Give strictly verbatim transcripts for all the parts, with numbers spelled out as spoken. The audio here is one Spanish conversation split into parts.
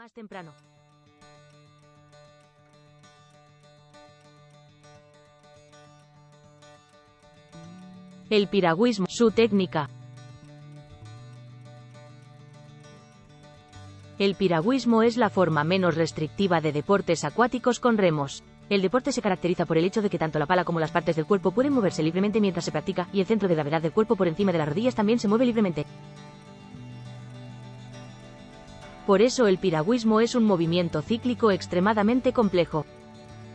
más temprano. El piragüismo, su técnica. El piragüismo es la forma menos restrictiva de deportes acuáticos con remos. El deporte se caracteriza por el hecho de que tanto la pala como las partes del cuerpo pueden moverse libremente mientras se practica, y el centro de gravedad del cuerpo por encima de las rodillas también se mueve libremente. Por eso el piragüismo es un movimiento cíclico extremadamente complejo.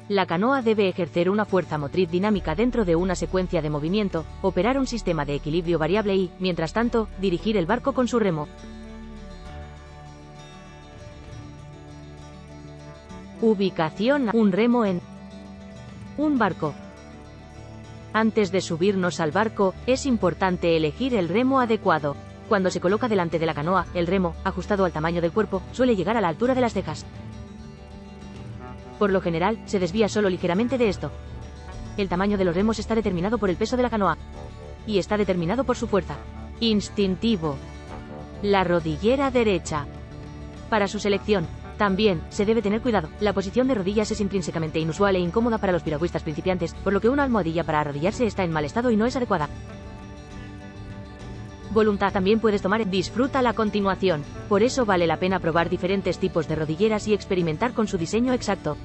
La canoa debe ejercer una fuerza motriz dinámica dentro de una secuencia de movimiento, operar un sistema de equilibrio variable y, mientras tanto, dirigir el barco con su remo. Ubicación: un remo en un barco. Antes de subirnos al barco, es importante elegir el remo adecuado. Cuando se coloca delante de la canoa, el remo, ajustado al tamaño del cuerpo, suele llegar a la altura de las cejas. Por lo general, se desvía solo ligeramente de esto. El tamaño de los remos está determinado por el peso de la canoa. Y está determinado por su fuerza. Instintivo. La rodillera derecha. Para su selección, también, se debe tener cuidado. La posición de rodillas es intrínsecamente inusual e incómoda para los piragüistas principiantes, por lo que una almohadilla para arrodillarse está en mal estado y no es adecuada. Voluntad también puedes tomar. Disfruta la continuación. Por eso vale la pena probar diferentes tipos de rodilleras y experimentar con su diseño exacto.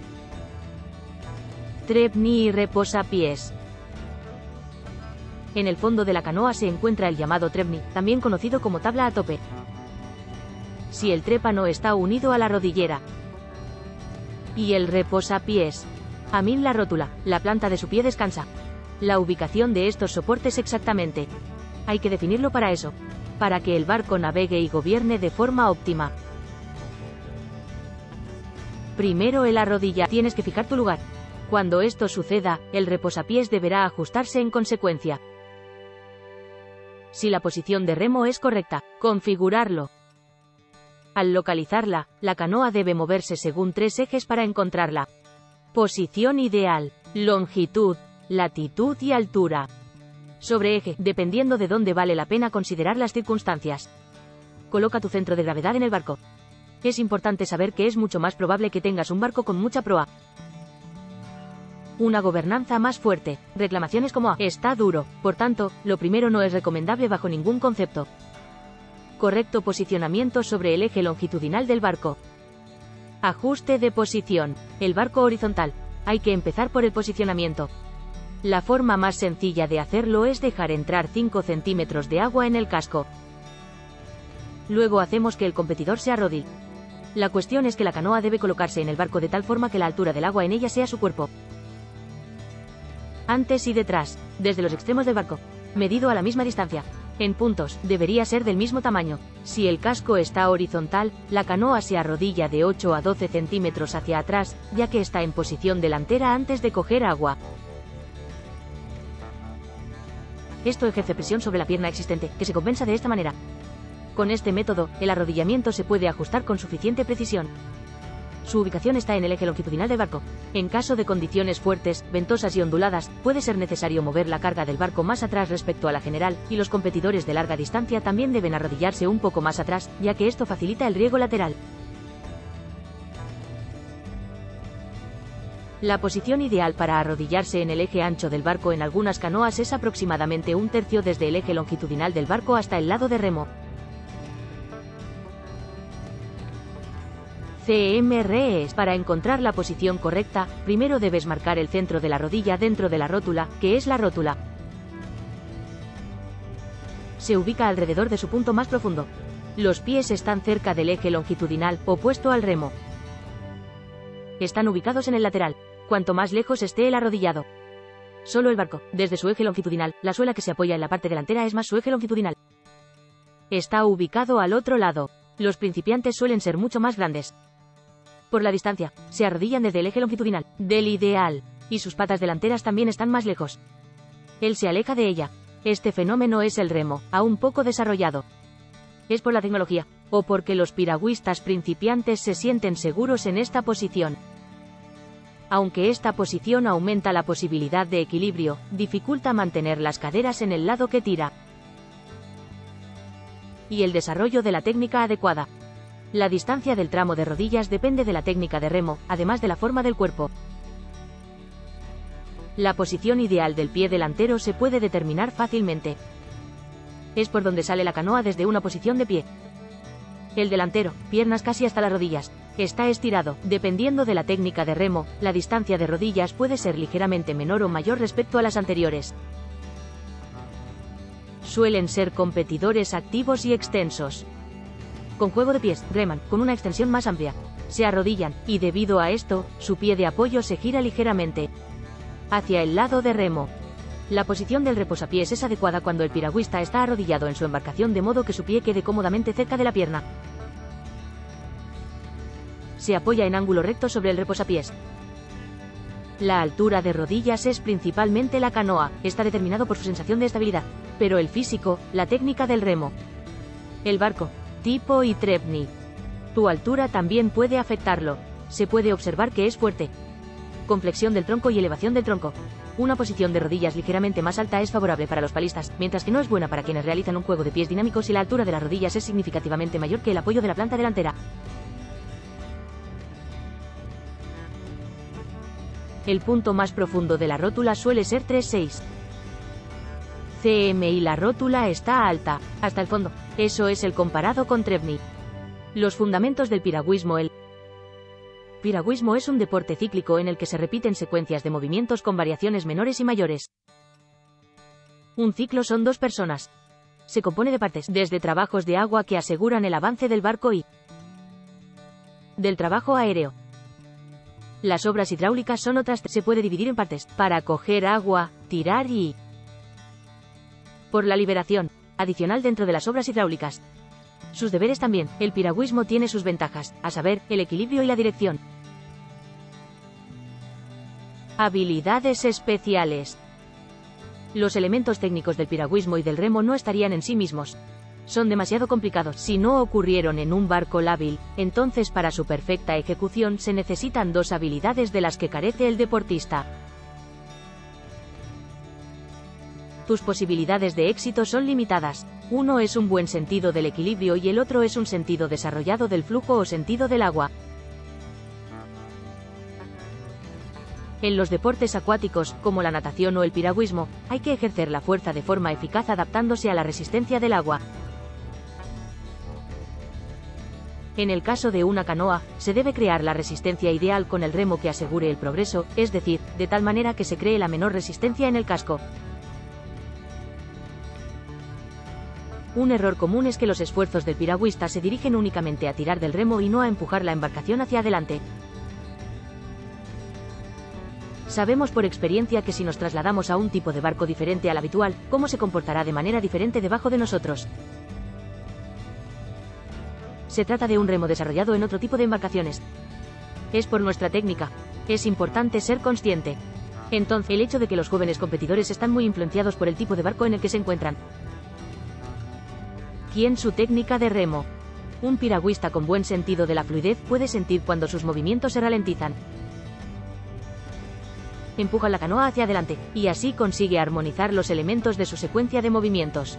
Trepni y reposapiés. En el fondo de la canoa se encuentra el llamado trepni, también conocido como tabla a tope, si el trépano está unido a la rodillera. Y el reposapiés. A mil la rótula, la planta de su pie descansa. La ubicación de estos soportes exactamente hay que definirlo para eso, para que el barco navegue y gobierne de forma óptima. Primero el arrodilla, tienes que fijar tu lugar. Cuando esto suceda, el reposapiés deberá ajustarse en consecuencia. Si la posición de remo es correcta, configurarlo. Al localizarla, la canoa debe moverse según tres ejes para encontrarla. Posición ideal, longitud, latitud y altura. Sobre eje, dependiendo de dónde vale la pena considerar las circunstancias. Coloca tu centro de gravedad en el barco. Es importante saber que es mucho más probable que tengas un barco con mucha proa. Una gobernanza más fuerte. Reclamaciones como: "Ah, está duro", por tanto, lo primero no es recomendable bajo ningún concepto. Correcto posicionamiento sobre el eje longitudinal del barco. Ajuste de posición. El barco horizontal. Hay que empezar por el posicionamiento. La forma más sencilla de hacerlo es dejar entrar cinco centímetros de agua en el casco. Luego hacemos que el competidor se arrodille. La cuestión es que la canoa debe colocarse en el barco de tal forma que la altura del agua en ella sea su cuerpo. Antes y detrás, desde los extremos del barco, medido a la misma distancia. En puntos, debería ser del mismo tamaño. Si el casco está horizontal, la canoa se arrodilla de ocho a doce centímetros hacia atrás, ya que está en posición delantera antes de coger agua. Esto ejerce presión sobre la pierna existente, que se compensa de esta manera. Con este método, el arrodillamiento se puede ajustar con suficiente precisión. Su ubicación está en el eje longitudinal del barco. En caso de condiciones fuertes, ventosas y onduladas, puede ser necesario mover la carga del barco más atrás respecto a la general, y los competidores de larga distancia también deben arrodillarse un poco más atrás, ya que esto facilita el riego lateral. La posición ideal para arrodillarse en el eje ancho del barco en algunas canoas es aproximadamente un tercio desde el eje longitudinal del barco hasta el lado de remo. C M R Es. Para encontrar la posición correcta, primero debes marcar el centro de la rodilla dentro de la rótula, que es la rótula. Se ubica alrededor de su punto más profundo. Los pies están cerca del eje longitudinal, opuesto al remo. Están ubicados en el lateral. Cuanto más lejos esté el arrodillado, solo el barco, desde su eje longitudinal, la suela que se apoya en la parte delantera es más su eje longitudinal. Está ubicado al otro lado. Los principiantes suelen ser mucho más grandes. Por la distancia, se arrodillan desde el eje longitudinal del ideal, y sus patas delanteras también están más lejos. Él se aleja de ella. Este fenómeno es el remo, aún poco desarrollado. Es por la tecnología, o porque los piragüistas principiantes se sienten seguros en esta posición. Aunque esta posición aumenta la posibilidad de equilibrio, dificulta mantener las caderas en el lado que tira. Y el desarrollo de la técnica adecuada. La distancia del tramo de rodillas depende de la técnica de remo, además de la forma del cuerpo. La posición ideal del pie delantero se puede determinar fácilmente. Es por donde sale la canoa desde una posición de pie. El delantero, piernas casi hasta las rodillas, está estirado. Dependiendo de la técnica de remo, la distancia de rodillas puede ser ligeramente menor o mayor respecto a las anteriores. Suelen ser competidores activos y extensos. Con juego de pies, reman, con una extensión más amplia. Se arrodillan, y debido a esto, su pie de apoyo se gira ligeramente hacia el lado de remo. La posición del reposapiés es adecuada cuando el piragüista está arrodillado en su embarcación de modo que su pie quede cómodamente cerca de la pierna. Se apoya en ángulo recto sobre el reposapiés. La altura de rodillas es principalmente la canoa, está determinado por su sensación de estabilidad, pero el físico, la técnica del remo, el barco, tipo y Trebny. Tu altura también puede afectarlo. Se puede observar que es fuerte. Con flexión del tronco y elevación del tronco. Una posición de rodillas ligeramente más alta es favorable para los palistas, mientras que no es buena para quienes realizan un juego de pies dinámico si la altura de las rodillas es significativamente mayor que el apoyo de la planta delantera. El punto más profundo de la rótula suele ser tres coma seis centímetros y la rótula está alta, hasta el fondo. Eso es el comparado con Trebny. Los fundamentos del piragüismo. El piragüismo es un deporte cíclico en el que se repiten secuencias de movimientos con variaciones menores y mayores. Un ciclo son dos personas. Se compone de partes, desde trabajos de agua que aseguran el avance del barco y del trabajo aéreo. Las obras hidráulicas son otras. Se puede dividir en partes, para coger agua, tirar y por la liberación, adicional dentro de las obras hidráulicas. Sus deberes también. El piragüismo tiene sus ventajas, a saber, el equilibrio y la dirección. Habilidades especiales. Los elementos técnicos del piragüismo y del remo no estarían en sí mismos. Son demasiado complicados. Si no ocurrieron en un barco lábil, entonces para su perfecta ejecución se necesitan dos habilidades de las que carece el deportista. Tus posibilidades de éxito son limitadas. Uno es un buen sentido del equilibrio y el otro es un sentido desarrollado del flujo o sentido del agua. En los deportes acuáticos, como la natación o el piragüismo, hay que ejercer la fuerza de forma eficaz adaptándose a la resistencia del agua. En el caso de una canoa, se debe crear la resistencia ideal con el remo que asegure el progreso, es decir, de tal manera que se cree la menor resistencia en el casco. Un error común es que los esfuerzos del piragüista se dirigen únicamente a tirar del remo y no a empujar la embarcación hacia adelante. Sabemos por experiencia que si nos trasladamos a un tipo de barco diferente al habitual, cómo se comportará de manera diferente debajo de nosotros. Se trata de un remo desarrollado en otro tipo de embarcaciones. Es por nuestra técnica. Es importante ser consciente. Entonces, el hecho de que los jóvenes competidores están muy influenciados por el tipo de barco en el que se encuentran. ¿Quién su técnica de remo? Un piragüista con buen sentido de la fluidez puede sentir cuando sus movimientos se ralentizan. Empuja la canoa hacia adelante, y así consigue armonizar los elementos de su secuencia de movimientos.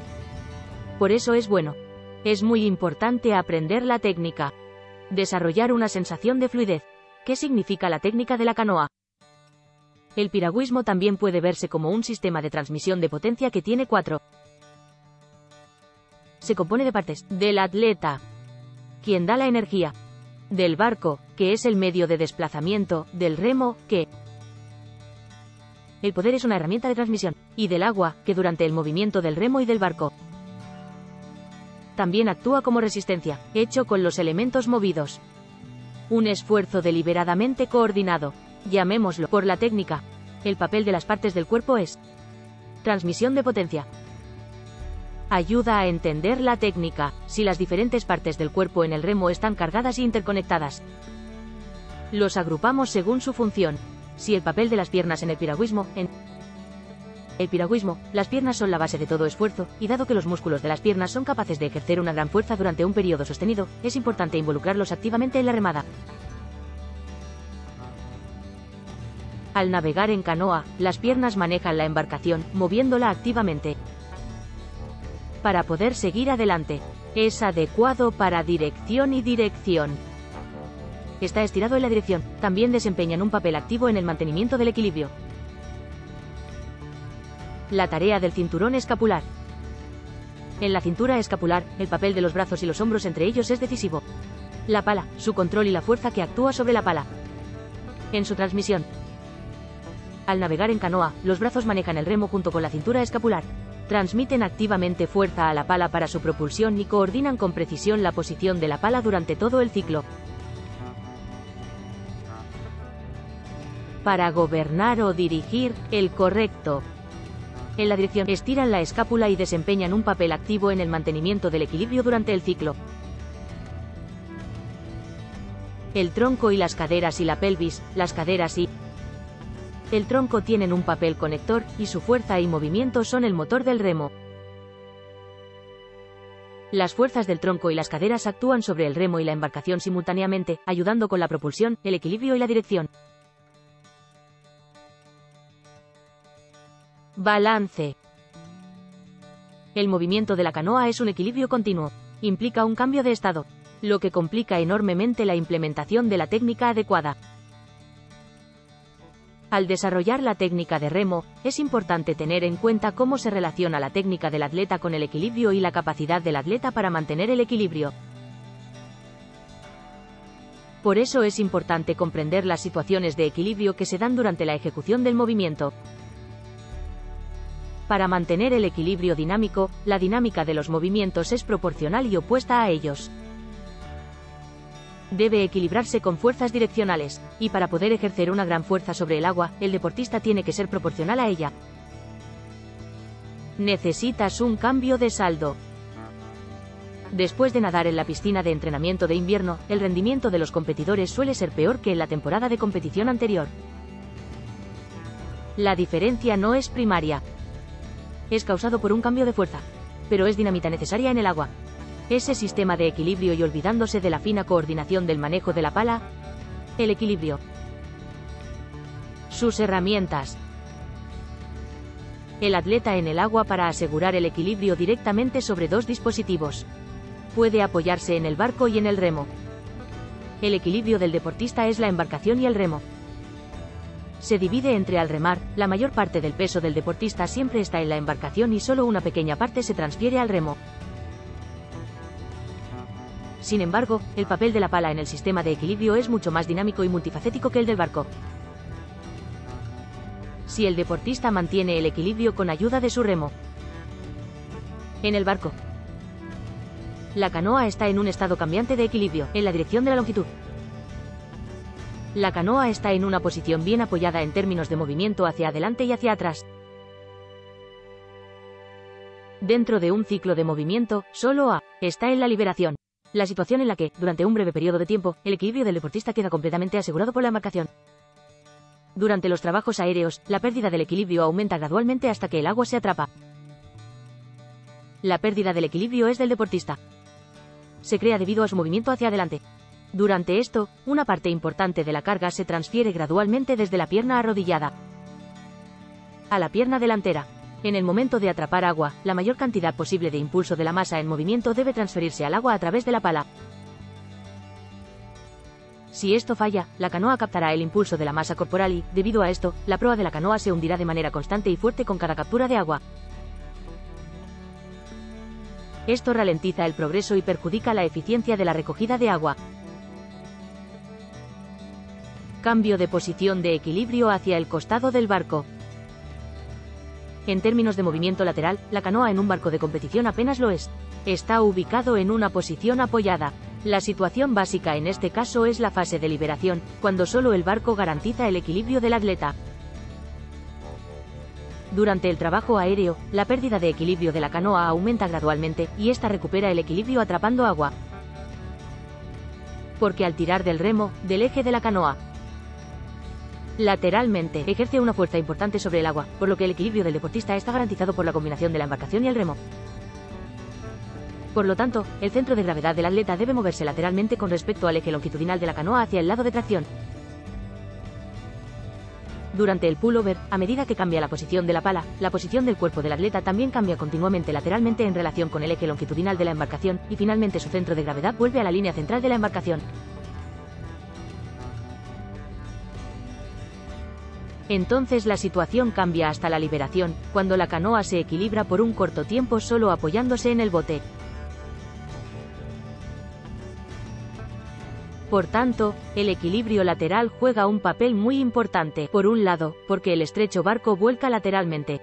Por eso es bueno. Es muy importante aprender la técnica. Desarrollar una sensación de fluidez. ¿Qué significa la técnica de la canoa? El piragüismo también puede verse como un sistema de transmisión de potencia que tiene cuatro. Se compone de partes, del atleta, quien da la energía, del barco, que es el medio de desplazamiento, del remo, que el poder es una herramienta de transmisión, y del agua, que durante el movimiento del remo y del barco también actúa como resistencia, hecho con los elementos movidos. Un esfuerzo deliberadamente coordinado, llamémoslo por la técnica. El papel de las partes del cuerpo es transmisión de potencia. Ayuda a entender la técnica, si las diferentes partes del cuerpo en el remo están cargadas e interconectadas. Los agrupamos según su función. Si el papel de las piernas en el piragüismo, en el piragüismo, las piernas son la base de todo esfuerzo, y dado que los músculos de las piernas son capaces de ejercer una gran fuerza durante un periodo sostenido, es importante involucrarlos activamente en la remada. Al navegar en canoa, las piernas manejan la embarcación, moviéndola activamente para poder seguir adelante. Es adecuado para dirección y dirección. Está estirado en la dirección. También desempeñan un papel activo en el mantenimiento del equilibrio. La tarea del cinturón escapular. En la cintura escapular, el papel de los brazos y los hombros entre ellos es decisivo. La pala, su control y la fuerza que actúa sobre la pala. En su transmisión. Al navegar en canoa, los brazos manejan el remo junto con la cintura escapular. Transmiten activamente fuerza a la pala para su propulsión y coordinan con precisión la posición de la pala durante todo el ciclo. Para gobernar o dirigir, el correcto. En la dirección, estiran la escápula y desempeñan un papel activo en el mantenimiento del equilibrio durante el ciclo. El tronco y las caderas y la pelvis, las caderas y el tronco tienen un papel conector, y su fuerza y movimiento son el motor del remo. Las fuerzas del tronco y las caderas actúan sobre el remo y la embarcación simultáneamente, ayudando con la propulsión, el equilibrio y la dirección. Balance. El movimiento de la canoa es un equilibrio continuo. Implica un cambio de estado, lo que complica enormemente la implementación de la técnica adecuada. Al desarrollar la técnica de remo, es importante tener en cuenta cómo se relaciona la técnica del atleta con el equilibrio y la capacidad del atleta para mantener el equilibrio. Por eso es importante comprender las situaciones de equilibrio que se dan durante la ejecución del movimiento. Para mantener el equilibrio dinámico, la dinámica de los movimientos es proporcional y opuesta a ellos. Debe equilibrarse con fuerzas direccionales, y para poder ejercer una gran fuerza sobre el agua, el deportista tiene que ser proporcional a ella. Necesitas un cambio de saldo. Después de nadar en la piscina de entrenamiento de invierno, el rendimiento de los competidores suele ser peor que en la temporada de competición anterior. La diferencia no es primaria. Es causado por un cambio de fuerza, pero es dinamita necesaria en el agua. Ese sistema de equilibrio y olvidándose de la fina coordinación del manejo de la pala, el equilibrio. Sus herramientas. El atleta en el agua para asegurar el equilibrio directamente sobre dos dispositivos. Puede apoyarse en el barco y en el remo. El equilibrio del deportista es la embarcación y el remo. Se divide entre al remar, la mayor parte del peso del deportista siempre está en la embarcación y solo una pequeña parte se transfiere al remo. Sin embargo, el papel de la pala en el sistema de equilibrio es mucho más dinámico y multifacético que el del barco. Si el deportista mantiene el equilibrio con ayuda de su remo. En el barco. La canoa está en un estado cambiante de equilibrio, en la dirección de la longitud. La canoa está en una posición bien apoyada en términos de movimiento hacia adelante y hacia atrás. Dentro de un ciclo de movimiento, solo A está en la liberación. La situación en la que, durante un breve periodo de tiempo, el equilibrio del deportista queda completamente asegurado por la embarcación. Durante los trabajos aéreos, la pérdida del equilibrio aumenta gradualmente hasta que el agua se atrapa. La pérdida del equilibrio es del deportista. Se crea debido a su movimiento hacia adelante. Durante esto, una parte importante de la carga se transfiere gradualmente desde la pierna arrodillada a la pierna delantera. En el momento de atrapar agua, la mayor cantidad posible de impulso de la masa en movimiento debe transferirse al agua a través de la pala. Si esto falla, la canoa captará el impulso de la masa corporal y, debido a esto, la proa de la canoa se hundirá de manera constante y fuerte con cada captura de agua. Esto ralentiza el progreso y perjudica la eficiencia de la recogida de agua. Cambio de posición de equilibrio hacia el costado del barco. En términos de movimiento lateral, la canoa en un barco de competición apenas lo es. Está ubicado en una posición apoyada. La situación básica en este caso es la fase de liberación, cuando solo el barco garantiza el equilibrio del atleta. Durante el trabajo aéreo, la pérdida de equilibrio de la canoa aumenta gradualmente, y ésta recupera el equilibrio atrapando agua. Porque al tirar del remo, del eje de la canoa, lateralmente, ejerce una fuerza importante sobre el agua, por lo que el equilibrio del deportista está garantizado por la combinación de la embarcación y el remo. Por lo tanto, el centro de gravedad del atleta debe moverse lateralmente con respecto al eje longitudinal de la canoa hacia el lado de tracción. Durante el pullover, a medida que cambia la posición de la pala, la posición del cuerpo del atleta también cambia continuamente lateralmente en relación con el eje longitudinal de la embarcación, y finalmente su centro de gravedad vuelve a la línea central de la embarcación. Entonces la situación cambia hasta la liberación, cuando la canoa se equilibra por un corto tiempo solo apoyándose en el bote. Por tanto, el equilibrio lateral juega un papel muy importante, por un lado, porque el estrecho barco vuelca lateralmente.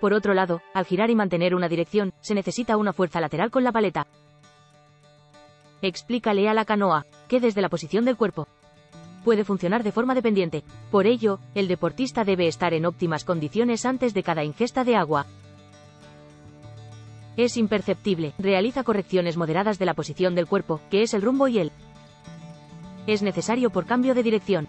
Por otro lado, al girar y mantener una dirección, se necesita una fuerza lateral con la paleta. Explícale a la canoa, que desde la posición del cuerpo puede funcionar de forma dependiente. Por ello, el deportista debe estar en óptimas condiciones antes de cada ingesta de agua. Es imperceptible, realiza correcciones moderadas de la posición del cuerpo, que es el rumbo y el es necesario por cambio de dirección.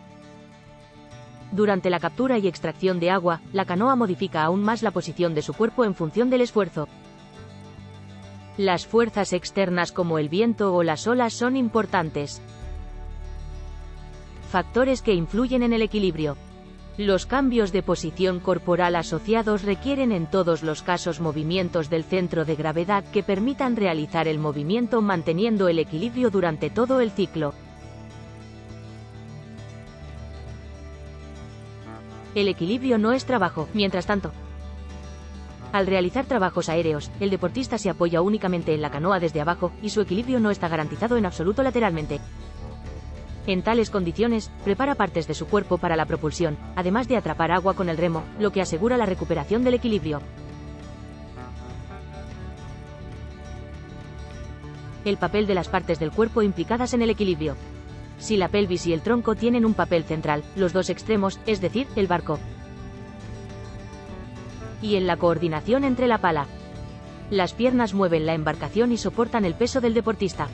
Durante la captura y extracción de agua, la canoa modifica aún más la posición de su cuerpo en función del esfuerzo. Las fuerzas externas como el viento o las olas son importantes factores que influyen en el equilibrio. Los cambios de posición corporal asociados requieren en todos los casos movimientos del centro de gravedad que permitan realizar el movimiento manteniendo el equilibrio durante todo el ciclo. El equilibrio no es trabajo, mientras tanto. Al realizar trabajos aéreos, el deportista se apoya únicamente en la canoa desde abajo, y su equilibrio no está garantizado en absoluto lateralmente. En tales condiciones, prepara partes de su cuerpo para la propulsión, además de atrapar agua con el remo, lo que asegura la recuperación del equilibrio. El papel de las partes del cuerpo implicadas en el equilibrio. Si la pelvis y el tronco tienen un papel central, los dos extremos, es decir, el barco, y en la coordinación entre la pala. Las piernas mueven la embarcación y soportan el peso del deportista.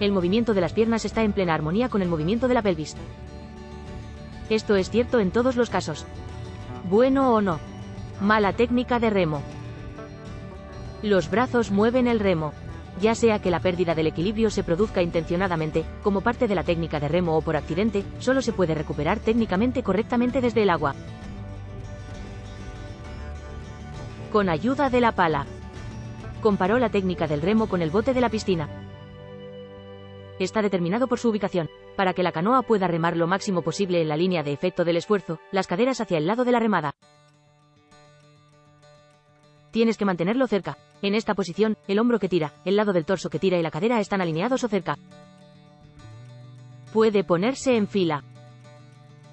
El movimiento de las piernas está en plena armonía con el movimiento de la pelvis. Esto es cierto en todos los casos. Bueno o no. Mala técnica de remo. Los brazos mueven el remo. Ya sea que la pérdida del equilibrio se produzca intencionadamente, como parte de la técnica de remo o por accidente, solo se puede recuperar técnicamente correctamente desde el agua, con ayuda de la pala. Comparó la técnica del remo con el bote de la piscina. Está determinado por su ubicación. Para que la canoa pueda remar lo máximo posible en la línea de efecto del esfuerzo, las caderas hacia el lado de la remada. Tienes que mantenerlo cerca. En esta posición, el hombro que tira, el lado del torso que tira y la cadera están alineados o cerca. Puede ponerse en fila.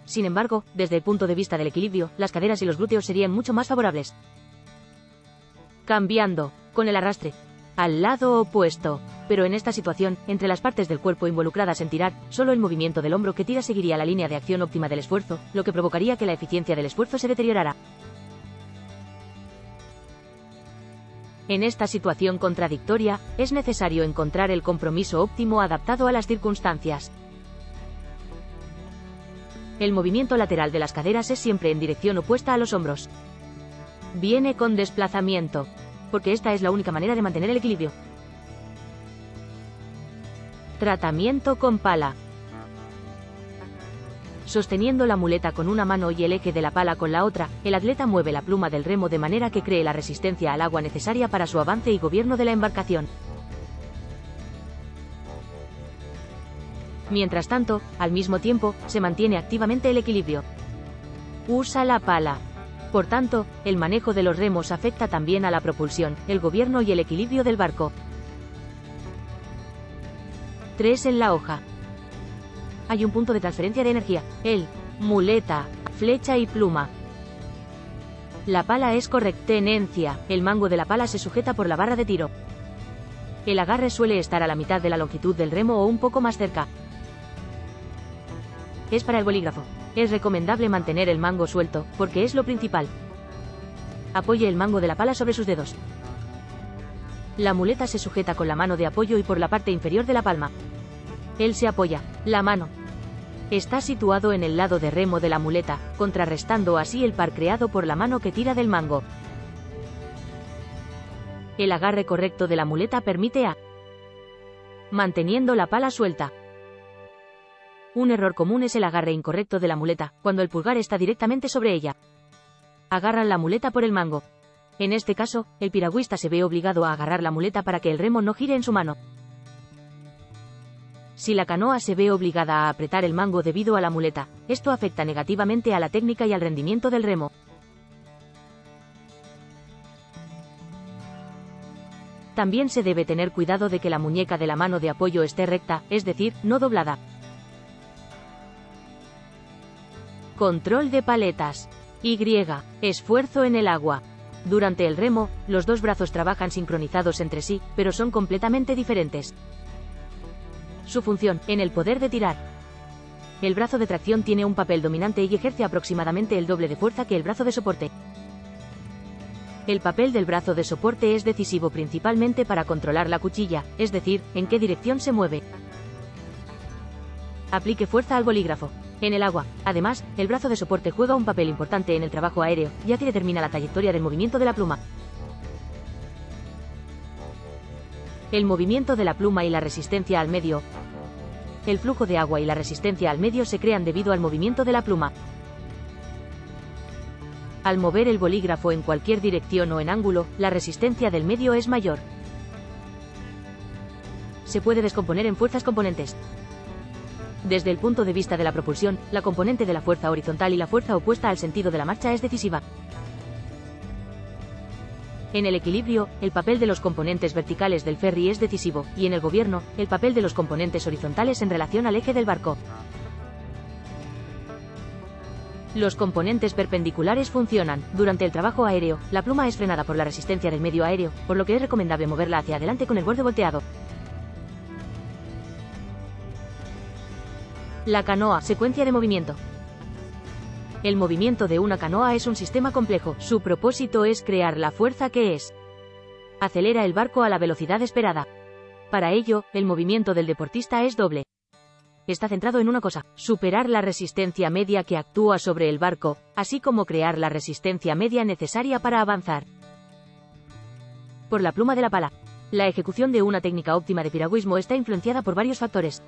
Sin embargo, desde el punto de vista del equilibrio, las caderas y los glúteos serían mucho más favorables. Cambiando, con el arrastre, al lado opuesto. Pero en esta situación, entre las partes del cuerpo involucradas en tirar, solo el movimiento del hombro que tira seguiría la línea de acción óptima del esfuerzo, lo que provocaría que la eficiencia del esfuerzo se deteriorara. En esta situación contradictoria, es necesario encontrar el compromiso óptimo adaptado a las circunstancias. El movimiento lateral de las caderas es siempre en dirección opuesta a los hombros. Viene con desplazamiento, porque esta es la única manera de mantener el equilibrio. Tratamiento con pala. Sosteniendo la muleta con una mano y el eje de la pala con la otra, el atleta mueve la pluma del remo de manera que cree la resistencia al agua necesaria para su avance y gobierno de la embarcación. Mientras tanto, al mismo tiempo, se mantiene activamente el equilibrio. Usa la pala. Por tanto, el manejo de los remos afecta también a la propulsión, el gobierno y el equilibrio del barco. tres En la hoja. Hay un punto de transferencia de energía. El, muleta, flecha y pluma. La pala es correctenencia. El mango de la pala se sujeta por la barra de tiro. El agarre suele estar a la mitad de la longitud del remo o un poco más cerca. Es para el bolígrafo. Es recomendable mantener el mango suelto, porque es lo principal. Apoye el mango de la pala sobre sus dedos. La muleta se sujeta con la mano de apoyo y por la parte inferior de la palma. Él se apoya. La mano está situado en el lado de remo de la muleta, contrarrestando así el par creado por la mano que tira del mango. El agarre correcto de la muleta permite a manteniendo la pala suelta. Un error común es el agarre incorrecto de la muleta, cuando el pulgar está directamente sobre ella. Agarran la muleta por el mango. En este caso, el piragüista se ve obligado a agarrar la muleta para que el remo no gire en su mano. Si la canoa se ve obligada a apretar el mango debido a la muleta, esto afecta negativamente a la técnica y al rendimiento del remo. También se debe tener cuidado de que la muñeca de la mano de apoyo esté recta, es decir, no doblada. Control de paletas. Y. Esfuerzo en el agua. Durante el remo, los dos brazos trabajan sincronizados entre sí, pero son completamente diferentes. Su función, en el poder de tirar. El brazo de tracción tiene un papel dominante y ejerce aproximadamente el doble de fuerza que el brazo de soporte. El papel del brazo de soporte es decisivo principalmente para controlar la cuchilla, es decir, en qué dirección se mueve. Aplique fuerza al bolígrafo. En el agua, además, el brazo de soporte juega un papel importante en el trabajo aéreo, ya que determina la trayectoria del movimiento de la pluma. El movimiento de la pluma y la resistencia al medio. El flujo de agua y la resistencia al medio se crean debido al movimiento de la pluma. Al mover el bolígrafo en cualquier dirección o en ángulo, la resistencia del medio es mayor. Se puede descomponer en fuerzas componentes. Desde el punto de vista de la propulsión, la componente de la fuerza horizontal y la fuerza opuesta al sentido de la marcha es decisiva. En el equilibrio, el papel de los componentes verticales del ferry es decisivo, y en el gobierno, el papel de los componentes horizontales en relación al eje del barco. Los componentes perpendiculares funcionan. Durante el trabajo aéreo, la pluma es frenada por la resistencia del medio aéreo, por lo que es recomendable moverla hacia adelante con el borde volteado. La canoa, secuencia de movimiento. El movimiento de una canoa es un sistema complejo. Su propósito es crear la fuerza que es. Acelera el barco a la velocidad esperada. Para ello, el movimiento del deportista es doble. Está centrado en una cosa: superar la resistencia media que actúa sobre el barco, así como crear la resistencia media necesaria para avanzar. Por la pluma de la pala. La ejecución de una técnica óptima de piragüismo está influenciada por varios factores.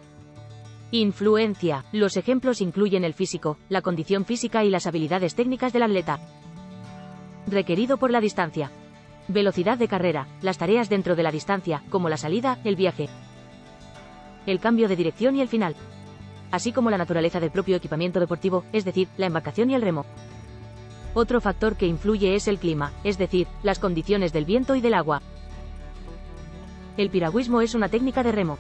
Influencia. Los ejemplos incluyen el físico, la condición física y las habilidades técnicas del atleta. Requerido por la distancia. Velocidad de carrera, las tareas dentro de la distancia, como la salida, el viaje, el cambio de dirección y el final. Así como la naturaleza del propio equipamiento deportivo, es decir, la embarcación y el remo. Otro factor que influye es el clima, es decir, las condiciones del viento y del agua. El piragüismo es una técnica de remo.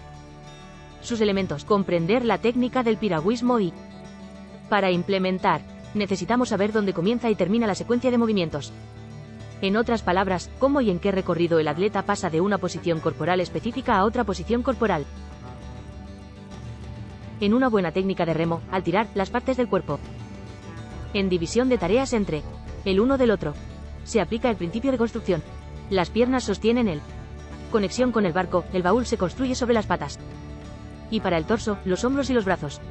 Sus elementos. Comprender la técnica del piragüismo y... Para implementar, necesitamos saber dónde comienza y termina la secuencia de movimientos. En otras palabras, cómo y en qué recorrido el atleta pasa de una posición corporal específica a otra posición corporal. En una buena técnica de remo, al tirar, las partes del cuerpo. En división de tareas entre el uno del otro. Se aplica el principio de construcción. Las piernas sostienen el... Conexión con el barco, el baúl se construye sobre las patas. Y para el torso, los hombros y los brazos.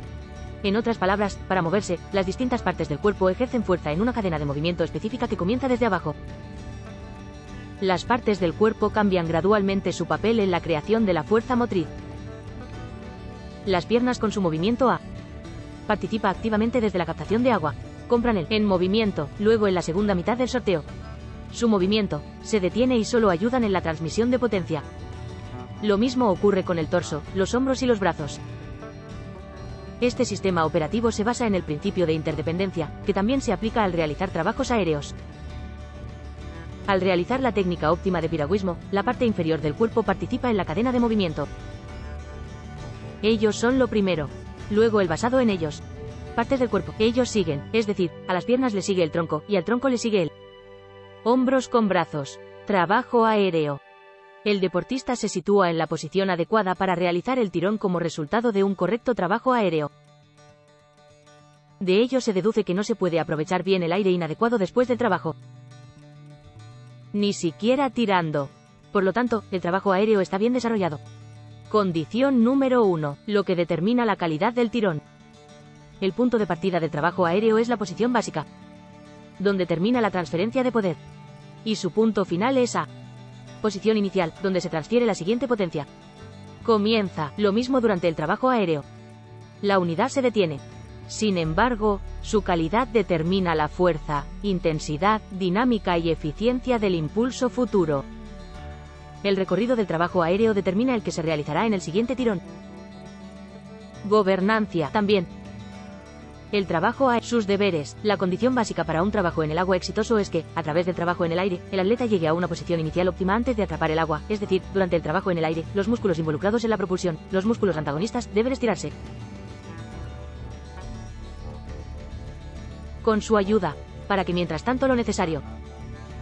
En otras palabras, para moverse, las distintas partes del cuerpo ejercen fuerza en una cadena de movimiento específica que comienza desde abajo. Las partes del cuerpo cambian gradualmente su papel en la creación de la fuerza motriz. Las piernas con su movimiento A. Participa activamente desde la captación de agua. Compran el en movimiento, luego en la segunda mitad del sorteo. Su movimiento se detiene y solo ayudan en la transmisión de potencia. Lo mismo ocurre con el torso, los hombros y los brazos. Este sistema operativo se basa en el principio de interdependencia, que también se aplica al realizar trabajos aéreos. Al realizar la técnica óptima de piragüismo, la parte inferior del cuerpo participa en la cadena de movimiento. Ellos son lo primero. Luego el basado en ellos. Partes del cuerpo. Ellos siguen, es decir, a las piernas le sigue el tronco, y al tronco le sigue el hombros con brazos. Trabajo aéreo. El deportista se sitúa en la posición adecuada para realizar el tirón como resultado de un correcto trabajo aéreo. De ello se deduce que no se puede aprovechar bien el aire inadecuado después del trabajo. Ni siquiera tirando. Por lo tanto, el trabajo aéreo está bien desarrollado. Condición número uno. Lo que determina la calidad del tirón. El punto de partida del trabajo aéreo es la posición básica, donde termina la transferencia de poder. Y su punto final es A. Posición inicial, donde se transfiere la siguiente potencia. Comienza, lo mismo durante el trabajo aéreo. la unidad se detiene. Sin embargo, su calidad determina la fuerza, intensidad, dinámica y eficiencia del impulso futuro. El recorrido del trabajo aéreo determina el que se realizará en el siguiente tirón. Gobernancia, también. El trabajo aéreo, sus deberes. La condición básica para un trabajo en el agua exitoso es que, a través del trabajo en el aire, el atleta llegue a una posición inicial óptima antes de atrapar el agua, es decir, durante el trabajo en el aire, los músculos involucrados en la propulsión, los músculos antagonistas, deben estirarse. Con su ayuda, para que mientras tanto lo necesario,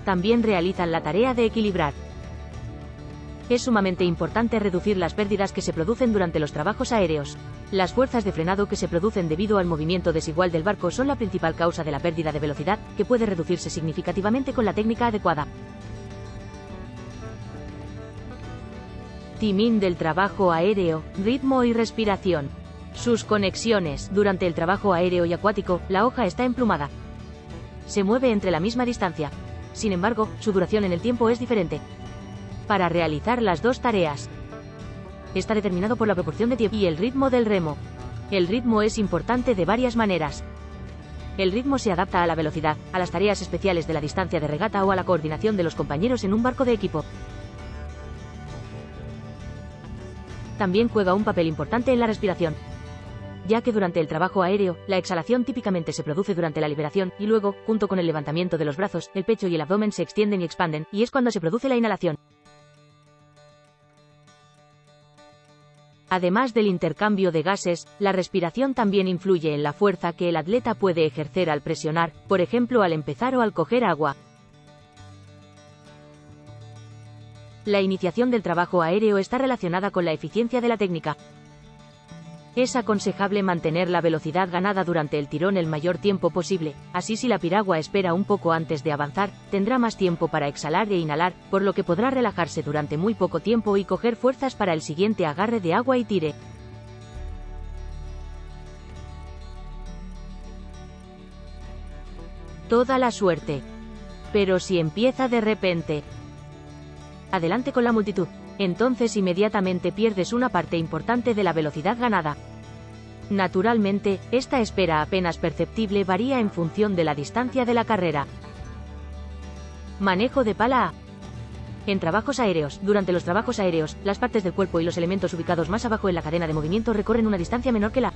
también realizan la tarea de equilibrar. Es sumamente importante reducir las pérdidas que se producen durante los trabajos aéreos. Las fuerzas de frenado que se producen debido al movimiento desigual del barco son la principal causa de la pérdida de velocidad, que puede reducirse significativamente con la técnica adecuada. Timing del trabajo aéreo, ritmo y respiración. Sus conexiones. Durante el trabajo aéreo y acuático, la hoja está emplumada. Se mueve entre la misma distancia. Sin embargo, su duración en el tiempo es diferente. Para realizar las dos tareas, está determinado por la proporción de tiempo y el ritmo del remo. El ritmo es importante de varias maneras. El ritmo se adapta a la velocidad, a las tareas especiales de la distancia de regata o a la coordinación de los compañeros en un barco de equipo. También juega un papel importante en la respiración, ya que durante el trabajo aéreo, la exhalación típicamente se produce durante la liberación, y luego, junto con el levantamiento de los brazos, el pecho y el abdomen se extienden y expanden, y es cuando se produce la inhalación. Además del intercambio de gases, la respiración también influye en la fuerza que el atleta puede ejercer al presionar, por ejemplo al empezar o al coger agua. La iniciación del trabajo aéreo está relacionada con la eficiencia de la técnica. Es aconsejable mantener la velocidad ganada durante el tirón el mayor tiempo posible, así si la piragua espera un poco antes de avanzar, tendrá más tiempo para exhalar e inhalar, por lo que podrá relajarse durante muy poco tiempo y coger fuerzas para el siguiente agarre de agua y tire. Toda la suerte. Pero si empieza de repente, adelante con la multitud. Entonces inmediatamente pierdes una parte importante de la velocidad ganada. Naturalmente, esta espera apenas perceptible varía en función de la distancia de la carrera. Manejo de pala A. En trabajos aéreos, durante los trabajos aéreos, las partes del cuerpo y los elementos ubicados más abajo en la cadena de movimiento recorren una distancia menor que la.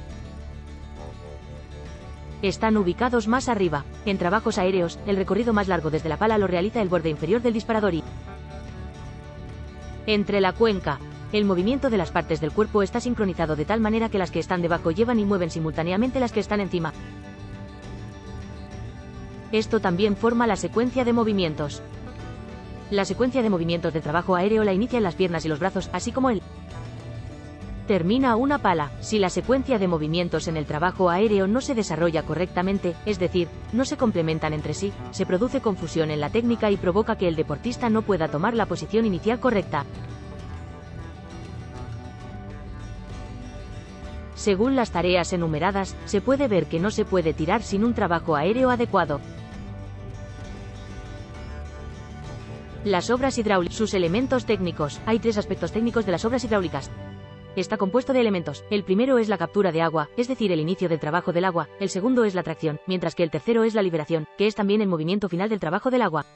Están ubicados más arriba. En trabajos aéreos, el recorrido más largo desde la pala lo realiza el borde inferior del disparador y entre la cuenca. El movimiento de las partes del cuerpo está sincronizado de tal manera que las que están debajo llevan y mueven simultáneamente las que están encima. Esto también forma la secuencia de movimientos. La secuencia de movimientos del trabajo aéreo la inician las piernas y los brazos, así como el termina una pala. Si la secuencia de movimientos en el trabajo aéreo no se desarrolla correctamente, es decir, no se complementan entre sí, se produce confusión en la técnica y provoca que el deportista no pueda tomar la posición inicial correcta. Según las tareas enumeradas, se puede ver que no se puede tirar sin un trabajo aéreo adecuado. Las obras hidráulicas. Sus elementos técnicos. Hay tres aspectos técnicos de las obras hidráulicas. Está compuesto de elementos. El primero es la captura de agua, es decir, el inicio del trabajo del agua. El segundo es la tracción, mientras que el tercero es la liberación, que es también el movimiento final del trabajo del agua.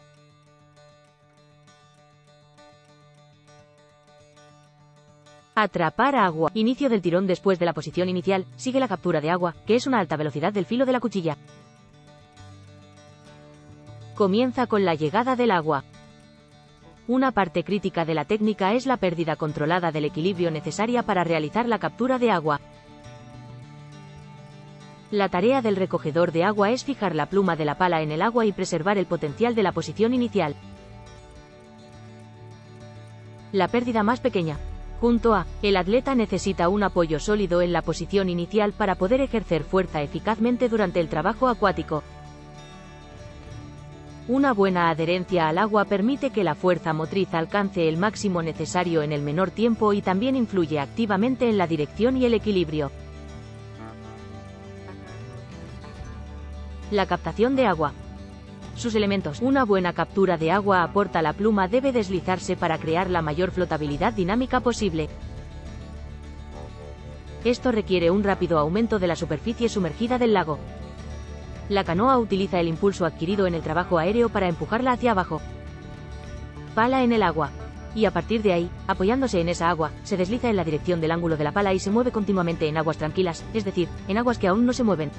Atrapar agua. Inicio del tirón después de la posición inicial, sigue la captura de agua, que es una alta velocidad del filo de la cuchilla. Comienza con la llegada del agua. Una parte crítica de la técnica es la pérdida controlada del equilibrio necesaria para realizar la captura de agua. La tarea del recogedor de agua es fijar la pluma de la pala en el agua y preservar el potencial de la posición inicial. La pérdida más pequeña. Junto a, el atleta necesita un apoyo sólido en la posición inicial para poder ejercer fuerza eficazmente durante el trabajo acuático. Una buena adherencia al agua permite que la fuerza motriz alcance el máximo necesario en el menor tiempo y también influye activamente en la dirección y el equilibrio. La captación de agua. Sus elementos. Una buena captura de agua aporta la pluma debe deslizarse para crear la mayor flotabilidad dinámica posible. Esto requiere un rápido aumento de la superficie sumergida del lago. La canoa utiliza el impulso adquirido en el trabajo aéreo para empujarla hacia abajo. Pala en el agua. Y a partir de ahí, apoyándose en esa agua, se desliza en la dirección del ángulo de la pala y se mueve continuamente en aguas tranquilas, es decir, en aguas que aún no se mueven.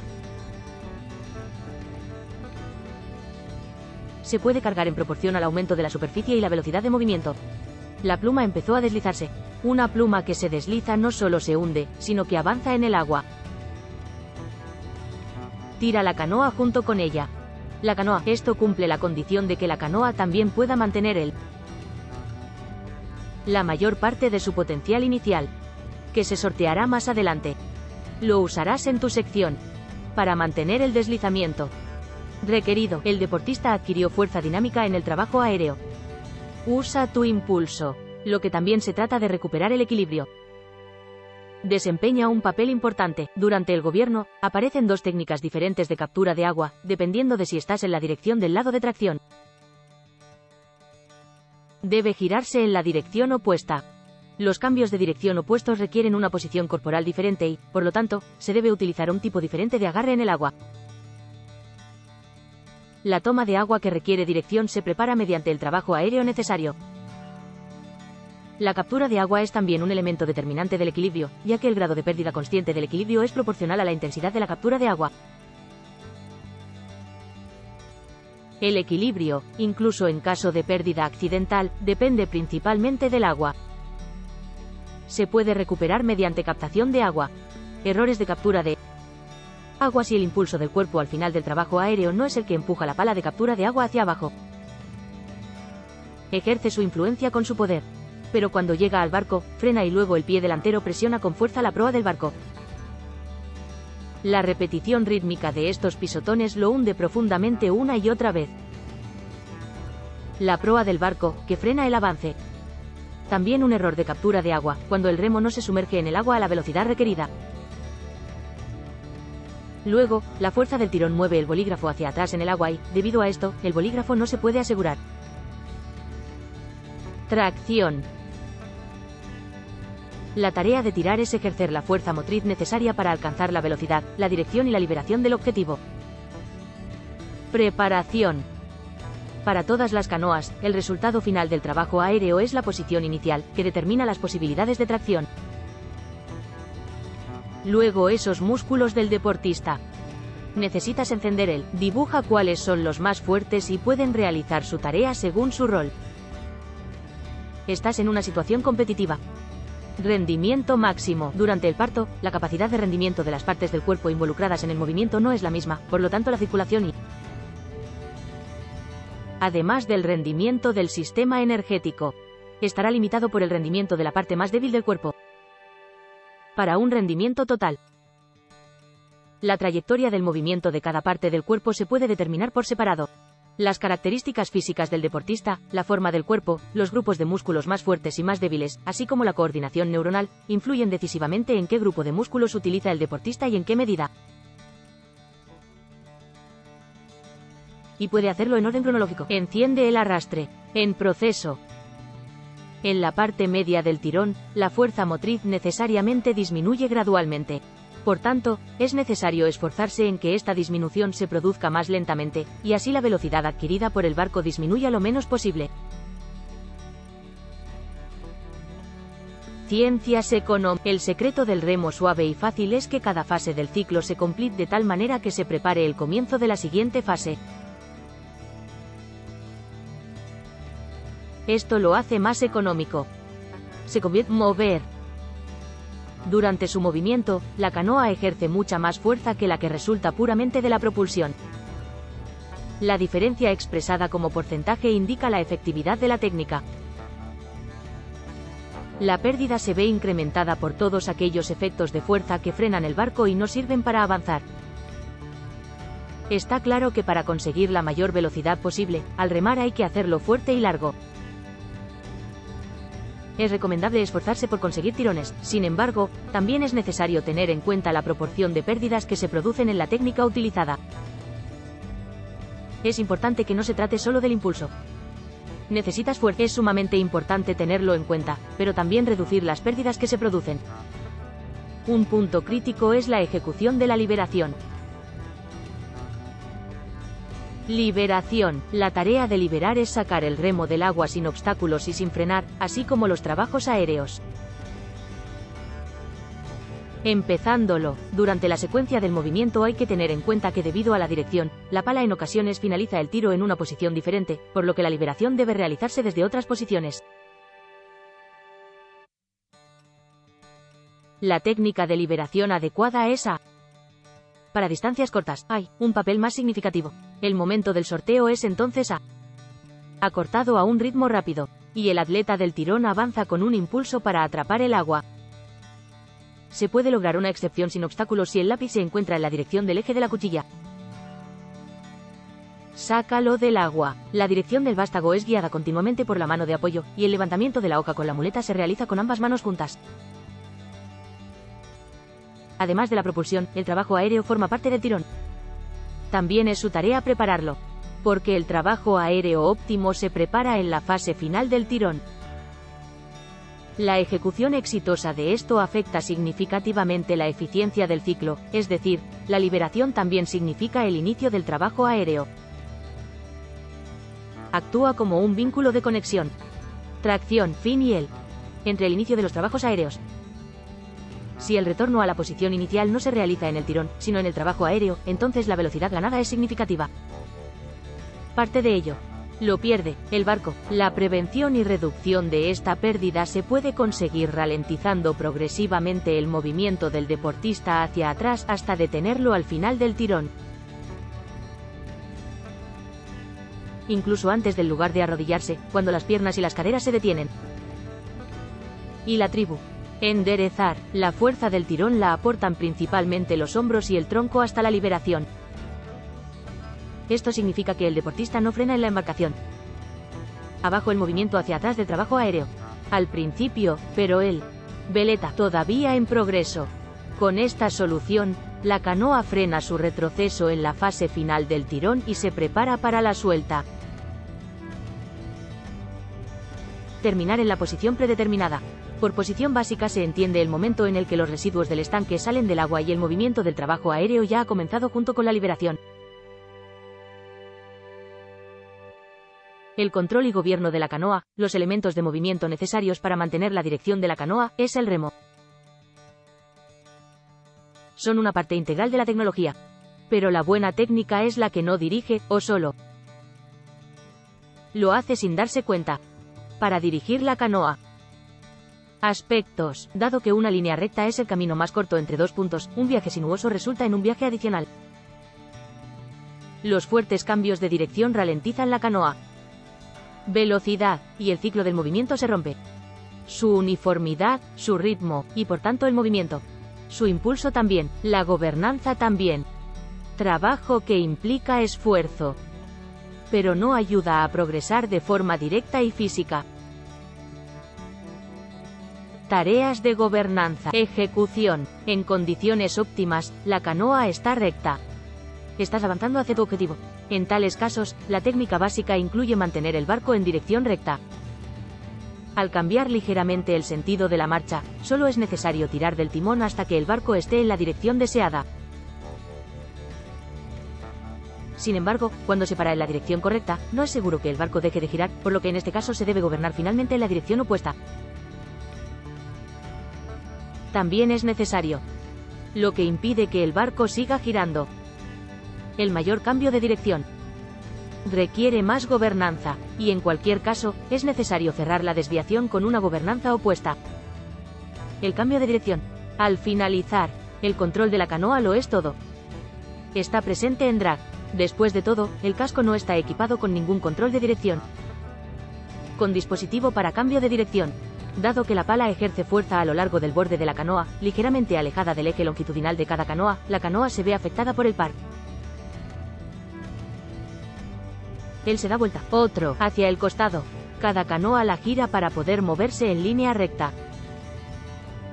Se puede cargar en proporción al aumento de la superficie y la velocidad de movimiento. La pluma empezó a deslizarse. Una pluma que se desliza no solo se hunde, sino que avanza en el agua. Tira la canoa junto con ella. La canoa. Esto cumple la condición de que la canoa también pueda mantener el la mayor parte de su potencial inicial, que se sorteará más adelante. Lo usarás en tu sección para mantener el deslizamiento requerido. El deportista adquirió fuerza dinámica en el trabajo aéreo. Usa tu impulso, lo que también se trata de recuperar el equilibrio. Desempeña un papel importante. Durante el gobierno, aparecen dos técnicas diferentes de captura de agua, dependiendo de si estás en la dirección del lado de tracción. Debe girarse en la dirección opuesta. Los cambios de dirección opuestos requieren una posición corporal diferente y, por lo tanto, se debe utilizar un tipo diferente de agarre en el agua. La toma de agua que requiere dirección se prepara mediante el trabajo aéreo necesario. La captura de agua es también un elemento determinante del equilibrio, ya que el grado de pérdida consciente del equilibrio es proporcional a la intensidad de la captura de agua. El equilibrio, incluso en caso de pérdida accidental, depende principalmente del agua. Se puede recuperar mediante captación de agua. Errores de captura de agua. Si el impulso del cuerpo al final del trabajo aéreo no es el que empuja la pala de captura de agua hacia abajo, ejerce su influencia con su poder. Pero cuando llega al barco, frena y luego el pie delantero presiona con fuerza la proa del barco. La repetición rítmica de estos pisotones lo hunde profundamente una y otra vez. La proa del barco, que frena el avance. También un error de captura de agua, cuando el remo no se sumerge en el agua a la velocidad requerida. Luego, la fuerza del tirón mueve el bolígrafo hacia atrás en el agua y, debido a esto, el bolígrafo no se puede asegurar. Tracción. La tarea de tirar es ejercer la fuerza motriz necesaria para alcanzar la velocidad, la dirección y la liberación del objetivo. Preparación. Para todas las canoas, el resultado final del trabajo aéreo es la posición inicial, que determina las posibilidades de tracción. Luego esos músculos del deportista. Necesitas encender el. Dibuja cuáles son los más fuertes y pueden realizar su tarea según su rol. Estás en una situación competitiva. Rendimiento máximo. Durante el parto, la capacidad de rendimiento de las partes del cuerpo involucradas en el movimiento no es la misma, por lo tanto la circulación y... además del rendimiento del sistema energético, estará limitado por el rendimiento de la parte más débil del cuerpo. Para un rendimiento total, la trayectoria del movimiento de cada parte del cuerpo se puede determinar por separado. Las características físicas del deportista, la forma del cuerpo, los grupos de músculos más fuertes y más débiles, así como la coordinación neuronal, influyen decisivamente en qué grupo de músculos utiliza el deportista y en qué medida. Y puede hacerlo en orden cronológico. Enciende el arrastre. En proceso. En la parte media del tirón, la fuerza motriz necesariamente disminuye gradualmente. Por tanto, es necesario esforzarse en que esta disminución se produzca más lentamente, y así la velocidad adquirida por el barco disminuya lo menos posible. Ciencias económicas. El secreto del remo suave y fácil es que cada fase del ciclo se complete de tal manera que se prepare el comienzo de la siguiente fase. Esto lo hace más económico. Se convierte en mover. Durante su movimiento, la canoa ejerce mucha más fuerza que la que resulta puramente de la propulsión. La diferencia expresada como porcentaje indica la efectividad de la técnica. La pérdida se ve incrementada por todos aquellos efectos de fuerza que frenan el barco y no sirven para avanzar. Está claro que para conseguir la mayor velocidad posible, al remar hay que hacerlo fuerte y largo. Es recomendable esforzarse por conseguir tirones, sin embargo, también es necesario tener en cuenta la proporción de pérdidas que se producen en la técnica utilizada. Es importante que no se trate solo del impulso. Necesitas fuerza. Es sumamente importante tenerlo en cuenta, pero también reducir las pérdidas que se producen. Un punto crítico es la ejecución de la liberación. Liberación. La tarea de liberar es sacar el remo del agua sin obstáculos y sin frenar, así como los trabajos aéreos. Empezándolo. Durante la secuencia del movimiento hay que tener en cuenta que debido a la dirección, la pala en ocasiones finaliza el tiro en una posición diferente, por lo que la liberación debe realizarse desde otras posiciones. La técnica de liberación adecuada es A. Para distancias cortas, hay un papel más significativo. El momento del sorteo es entonces A. Acortado a un ritmo rápido, y el atleta del tirón avanza con un impulso para atrapar el agua. Se puede lograr una excepción sin obstáculos si el lápiz se encuentra en la dirección del eje de la cuchilla. Sácalo del agua. La dirección del vástago es guiada continuamente por la mano de apoyo, y el levantamiento de la oca con la muleta se realiza con ambas manos juntas. Además de la propulsión, el trabajo aéreo forma parte del tirón. También es su tarea prepararlo, porque el trabajo aéreo óptimo se prepara en la fase final del tirón. La ejecución exitosa de esto afecta significativamente la eficiencia del ciclo, es decir, la liberación también significa el inicio del trabajo aéreo. Actúa como un vínculo de conexión, tracción, fin y el, entre el inicio de los trabajos aéreos. Si el retorno a la posición inicial no se realiza en el tirón, sino en el trabajo aéreo, entonces la velocidad ganada es significativa. Parte de ello lo pierde el barco. La prevención y reducción de esta pérdida se puede conseguir ralentizando progresivamente el movimiento del deportista hacia atrás hasta detenerlo al final del tirón. Incluso antes del lugar de arrodillarse, cuando las piernas y las caderas se detienen. Y la tribu. Enderezar. La fuerza del tirón la aportan principalmente los hombros y el tronco hasta la liberación. Esto significa que el deportista no frena en la embarcación. Abajo el movimiento hacia atrás del trabajo aéreo. Al principio, pero el veleta todavía en progreso. Con esta solución, la canoa frena su retroceso en la fase final del tirón y se prepara para la suelta. Terminar en la posición predeterminada. Por posición básica se entiende el momento en el que los residuos del estanque salen del agua y el movimiento del trabajo aéreo ya ha comenzado junto con la liberación. El control y gobierno de la canoa, los elementos de movimiento necesarios para mantener la dirección de la canoa, es el remo. Son una parte integral de la tecnología. Pero la buena técnica es la que no dirige, o solo lo hace sin darse cuenta. Para dirigir la canoa. Aspectos. Dado que una línea recta es el camino más corto entre dos puntos, un viaje sinuoso resulta en un viaje adicional. Los fuertes cambios de dirección ralentizan la canoa. Velocidad, y el ciclo del movimiento se rompe. Su uniformidad, su ritmo, y por tanto el movimiento. Su impulso también, la gobernanza también. Trabajo que implica esfuerzo, pero no ayuda a progresar de forma directa y física. Tareas de gobernanza. Ejecución. En condiciones óptimas, la canoa está recta. Estás avanzando hacia tu objetivo. En tales casos, la técnica básica incluye mantener el barco en dirección recta. Al cambiar ligeramente el sentido de la marcha, solo es necesario tirar del timón hasta que el barco esté en la dirección deseada. Sin embargo, cuando se para en la dirección correcta, no es seguro que el barco deje de girar, por lo que en este caso se debe gobernar finalmente en la dirección opuesta. También es necesario, lo que impide que el barco siga girando. El mayor cambio de dirección requiere más gobernanza, y en cualquier caso, es necesario cerrar la desviación con una gobernanza opuesta. El cambio de dirección. Al finalizar, el control de la canoa lo es todo. Está presente en drag. Después de todo, el casco no está equipado con ningún control de dirección. Con dispositivo para cambio de dirección. Dado que la pala ejerce fuerza a lo largo del borde de la canoa, ligeramente alejada del eje longitudinal de cada canoa, la canoa se ve afectada por el par. Él se da vuelta, otro, hacia el costado. Cada canoa la gira para poder moverse en línea recta.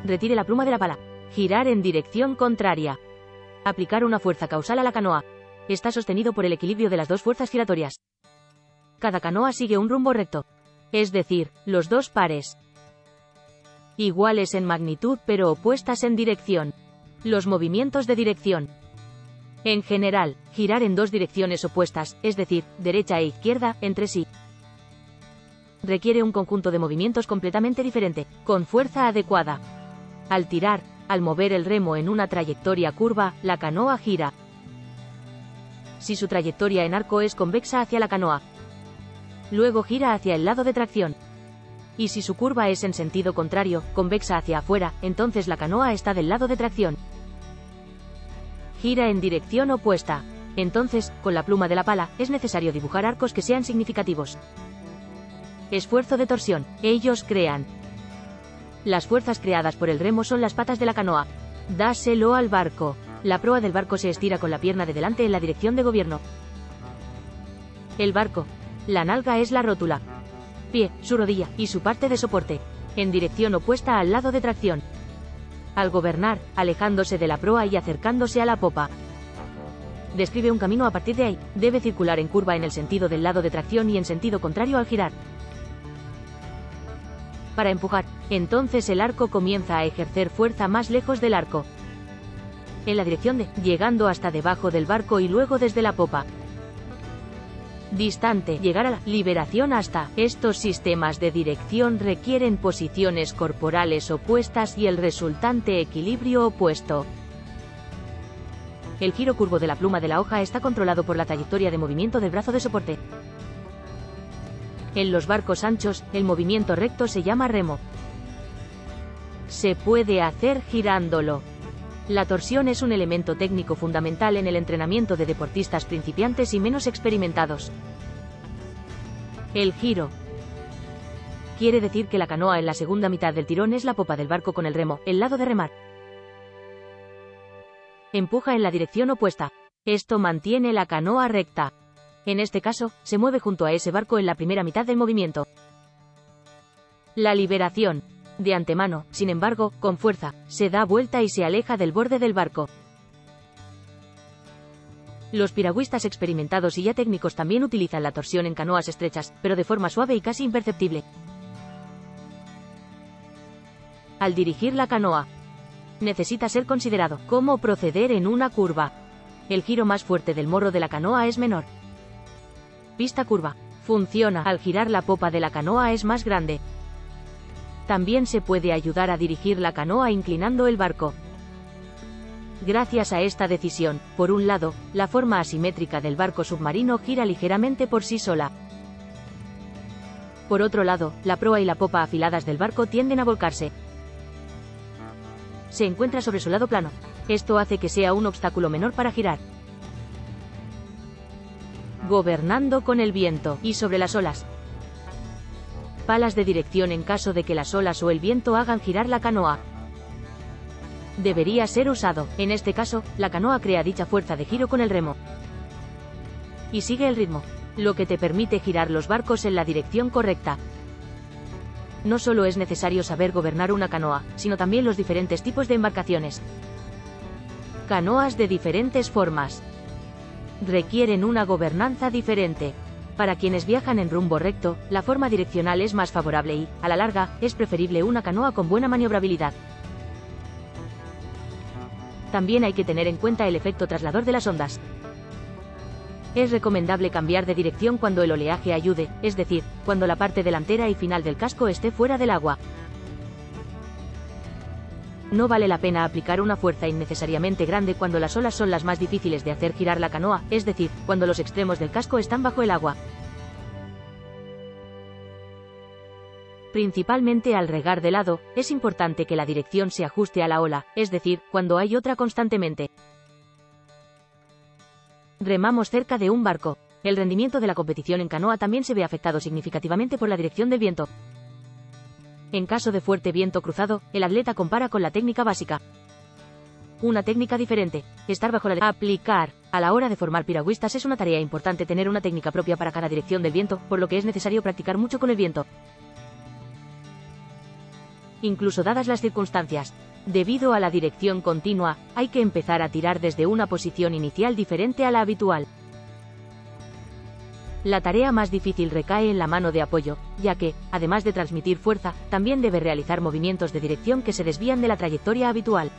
Retire la pluma de la pala. Girar en dirección contraria. Aplicar una fuerza causal a la canoa. Está sostenido por el equilibrio de las dos fuerzas giratorias. Cada canoa sigue un rumbo recto. Es decir, los dos pares. iguales en magnitud pero opuestas en dirección. Los movimientos de dirección. En general, girar en dos direcciones opuestas, es decir, derecha e izquierda, entre sí, requiere un conjunto de movimientos completamente diferente, con fuerza adecuada. Al tirar, al mover el remo en una trayectoria curva, la canoa gira. Si su trayectoria en arco es convexa hacia la canoa, luego gira hacia el lado de tracción. Y si su curva es en sentido contrario, convexa hacia afuera, entonces la canoa está del lado de tracción. Gira en dirección opuesta. Entonces, con la pluma de la pala, es necesario dibujar arcos que sean significativos. Esfuerzo de torsión. Ellos crean. Las fuerzas creadas por el remo son las patas de la canoa. Dáselo al barco. La proa del barco se estira con la pierna de delante en la dirección de gobierno. El barco. La nalga es la rótula. Pie, su rodilla, y su parte de soporte. En dirección opuesta al lado de tracción. Al gobernar, alejándose de la proa y acercándose a la popa. Describe un camino a partir de ahí. Debe circular en curva en el sentido del lado de tracción y en sentido contrario al girar. Para empujar, entonces el arco comienza a ejercer fuerza más lejos del arco. En la dirección de, llegando hasta debajo del barco y luego desde la popa. Distante, llegar a la liberación hasta. Estos sistemas de dirección requieren posiciones corporales opuestas y el resultante equilibrio opuesto. El giro curvo de la pluma de la hoja está controlado por la trayectoria de movimiento del brazo de soporte. En los barcos anchos, el movimiento recto se llama remo. Se puede hacer girándolo. La torsión es un elemento técnico fundamental en el entrenamiento de deportistas principiantes y menos experimentados. El giro. Quiere decir que la canoa en la segunda mitad del tirón es la popa del barco con el remo, el lado de remar. Empuja en la dirección opuesta. Esto mantiene la canoa recta. En este caso, se mueve junto a ese barco en la primera mitad del movimiento. La liberación. De antemano, sin embargo, con fuerza, se da vuelta y se aleja del borde del barco. Los piragüistas experimentados y ya técnicos también utilizan la torsión en canoas estrechas, pero de forma suave y casi imperceptible. Al dirigir la canoa, necesita ser considerado cómo proceder en una curva. El giro más fuerte del morro de la canoa es menor. Pista curva. Funciona. Al girar la popa de la canoa es más grande. También se puede ayudar a dirigir la canoa inclinando el barco. Gracias a esta decisión, por un lado, la forma asimétrica del barco submarino gira ligeramente por sí sola. Por otro lado, la proa y la popa afiladas del barco tienden a volcarse. Se encuentra sobre su lado plano. Esto hace que sea un obstáculo menor para girar. Gobernando con el viento y sobre las olas. Palas de dirección en caso de que las olas o el viento hagan girar la canoa. Debería ser usado. En este caso, la canoa crea dicha fuerza de giro con el remo. Y sigue el ritmo, lo que te permite girar los barcos en la dirección correcta. No solo es necesario saber gobernar una canoa, sino también los diferentes tipos de embarcaciones. Canoas de diferentes formas. Requieren una gobernanza diferente. Para quienes viajan en rumbo recto, la forma direccional es más favorable y, a la larga, es preferible una canoa con buena maniobrabilidad. También hay que tener en cuenta el efecto traslador de las ondas. Es recomendable cambiar de dirección cuando el oleaje ayude, es decir, cuando la parte delantera y final del casco esté fuera del agua. No vale la pena aplicar una fuerza innecesariamente grande cuando las olas son las más difíciles de hacer girar la canoa, es decir, cuando los extremos del casco están bajo el agua. Principalmente al regar de lado, es importante que la dirección se ajuste a la ola, es decir, cuando hay otra constantemente. Remamos cerca de un barco. El rendimiento de la competición en canoa también se ve afectado significativamente por la dirección del viento. En caso de fuerte viento cruzado, el atleta compara con la técnica básica. Una técnica diferente. Estar bajo la de aplicar. A la hora de formar piragüistas es una tarea importante tener una técnica propia para cada dirección del viento, por lo que es necesario practicar mucho con el viento. Incluso dadas las circunstancias. Debido a la dirección continua, hay que empezar a tirar desde una posición inicial diferente a la habitual. La tarea más difícil recae en la mano de apoyo, ya que, además de transmitir fuerza, también debe realizar movimientos de dirección que se desvían de la trayectoria habitual.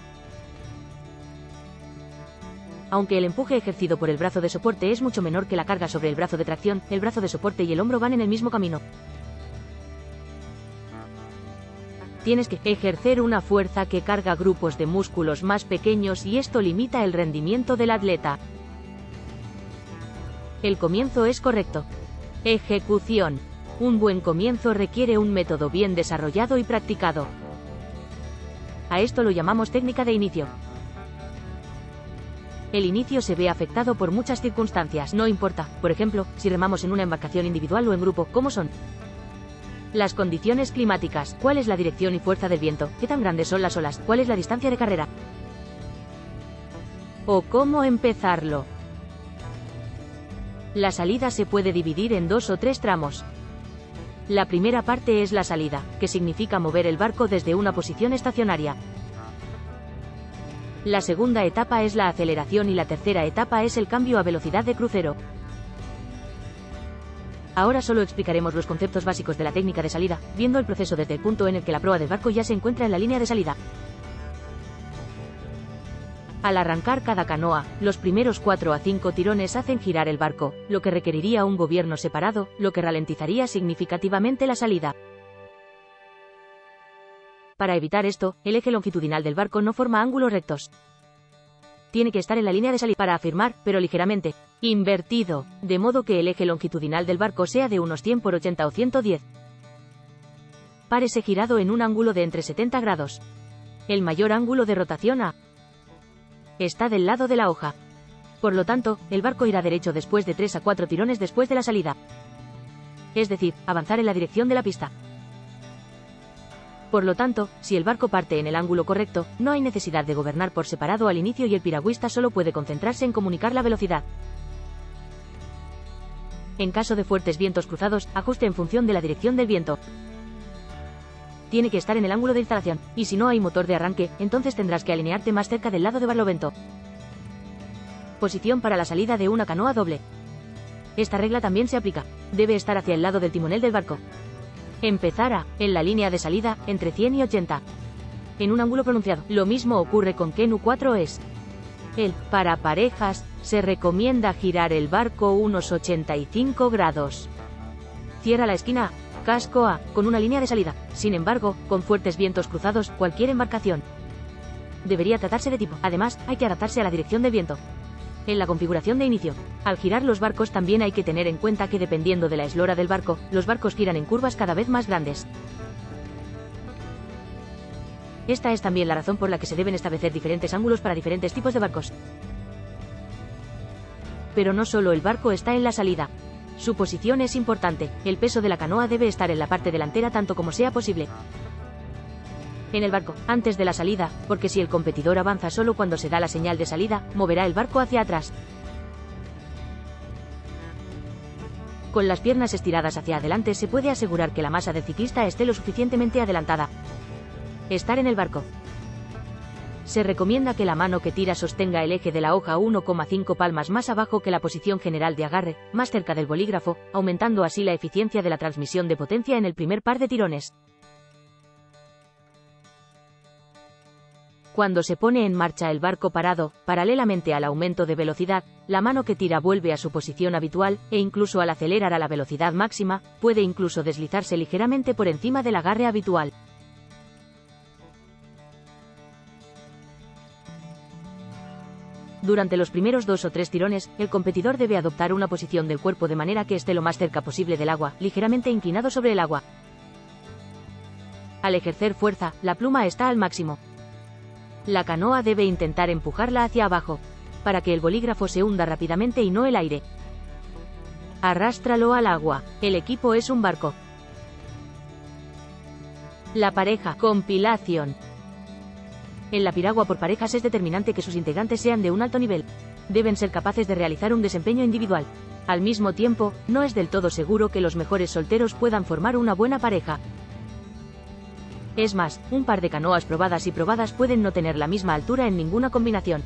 Aunque el empuje ejercido por el brazo de soporte es mucho menor que la carga sobre el brazo de tracción, el brazo de soporte y el hombro van en el mismo camino. Tienes que ejercer una fuerza que carga grupos de músculos más pequeños y esto limita el rendimiento del atleta. El comienzo es correcto. Ejecución. Un buen comienzo requiere un método bien desarrollado y practicado. A esto lo llamamos técnica de inicio. El inicio se ve afectado por muchas circunstancias, no importa, por ejemplo, si remamos en una embarcación individual o en grupo, ¿cómo son? Las condiciones climáticas, ¿cuál es la dirección y fuerza del viento? ¿Qué tan grandes son las olas? ¿Cuál es la distancia de carrera? ¿O cómo empezarlo? La salida se puede dividir en dos o tres tramos. La primera parte es la salida, que significa mover el barco desde una posición estacionaria. La segunda etapa es la aceleración y la tercera etapa es el cambio a velocidad de crucero. Ahora solo explicaremos los conceptos básicos de la técnica de salida, viendo el proceso desde el punto en el que la proa del barco ya se encuentra en la línea de salida. Al arrancar cada canoa, los primeros cuatro a cinco tirones hacen girar el barco, lo que requeriría un gobierno separado, lo que ralentizaría significativamente la salida. Para evitar esto, el eje longitudinal del barco no forma ángulos rectos. Tiene que estar en la línea de salida para afirmar, pero ligeramente invertido, de modo que el eje longitudinal del barco sea de unos cien por ochenta o ciento diez. Párese girado en un ángulo de entre setenta grados. El mayor ángulo de rotación a está del lado de la hoja. Por lo tanto, el barco irá derecho después de tres a cuatro tirones después de la salida. Es decir, avanzar en la dirección de la pista. Por lo tanto, si el barco parte en el ángulo correcto, no hay necesidad de gobernar por separado al inicio y el piragüista solo puede concentrarse en comunicar la velocidad. En caso de fuertes vientos cruzados, ajuste en función de la dirección del viento. Tiene que estar en el ángulo de instalación, y si no hay motor de arranque, entonces tendrás que alinearte más cerca del lado de barlovento. Posición para la salida de una canoa doble. Esta regla también se aplica. Debe estar hacia el lado del timonel del barco. Empezar a, en la línea de salida, entre cien y ochenta. En un ángulo pronunciado. Lo mismo ocurre con Kenu cuatro S. El, para parejas, se recomienda girar el barco unos ochenta y cinco grados. Cierra la esquina A. Casco A, con una línea de salida. Sin embargo, con fuertes vientos cruzados, cualquier embarcación debería tratarse de tipo. Además, hay que adaptarse a la dirección del viento. En la configuración de inicio, al girar los barcos también hay que tener en cuenta que dependiendo de la eslora del barco, los barcos giran en curvas cada vez más grandes. Esta es también la razón por la que se deben establecer diferentes ángulos para diferentes tipos de barcos. Pero no solo el barco está en la salida. Su posición es importante, el peso de la canoa debe estar en la parte delantera tanto como sea posible. En el barco, antes de la salida, porque si el competidor avanza solo cuando se da la señal de salida, moverá el barco hacia atrás. Con las piernas estiradas hacia adelante se puede asegurar que la masa del ciclista esté lo suficientemente adelantada. Estar en el barco. Se recomienda que la mano que tira sostenga el eje de la hoja uno coma cinco palmas más abajo que la posición general de agarre, más cerca del bolígrafo, aumentando así la eficiencia de la transmisión de potencia en el primer par de tirones. Cuando se pone en marcha el barco parado, paralelamente al aumento de velocidad, la mano que tira vuelve a su posición habitual, e incluso al acelerar a la velocidad máxima, puede incluso deslizarse ligeramente por encima del agarre habitual. Durante los primeros dos o tres tirones, el competidor debe adoptar una posición del cuerpo de manera que esté lo más cerca posible del agua, ligeramente inclinado sobre el agua. Al ejercer fuerza, la pluma está al máximo. La canoa debe intentar empujarla hacia abajo, para que el bolígrafo se hunda rápidamente y no el aire. Arrástralo al agua. El equipo es un barco. La pareja. Compilación. En la piragua por parejas es determinante que sus integrantes sean de un alto nivel. Deben ser capaces de realizar un desempeño individual. Al mismo tiempo, no es del todo seguro que los mejores solteros puedan formar una buena pareja. Es más, un par de canoas probadas y probadas pueden no tener la misma altura en ninguna combinación.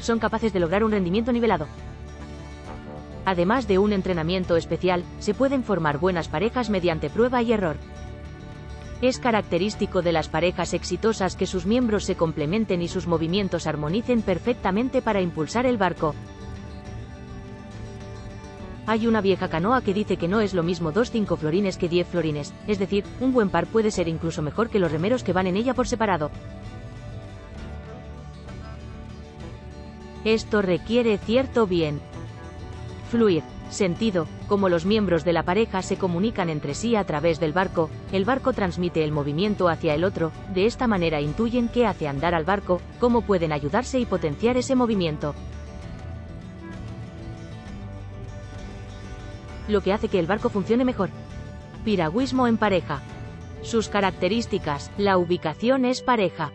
Son capaces de lograr un rendimiento nivelado. Además de un entrenamiento especial, se pueden formar buenas parejas mediante prueba y error. Es característico de las parejas exitosas que sus miembros se complementen y sus movimientos armonicen perfectamente para impulsar el barco. Hay una vieja canoa que dice que no es lo mismo dos cinco florines que diez florines, es decir, un buen par puede ser incluso mejor que los remeros que van en ella por separado. Esto requiere cierto bien. Fluir, sentido, como los miembros de la pareja se comunican entre sí a través del barco, el barco transmite el movimiento hacia el otro, de esta manera intuyen qué hace andar al barco, cómo pueden ayudarse y potenciar ese movimiento. Lo que hace que el barco funcione mejor. Piragüismo en pareja. Sus características, la ubicación es pareja.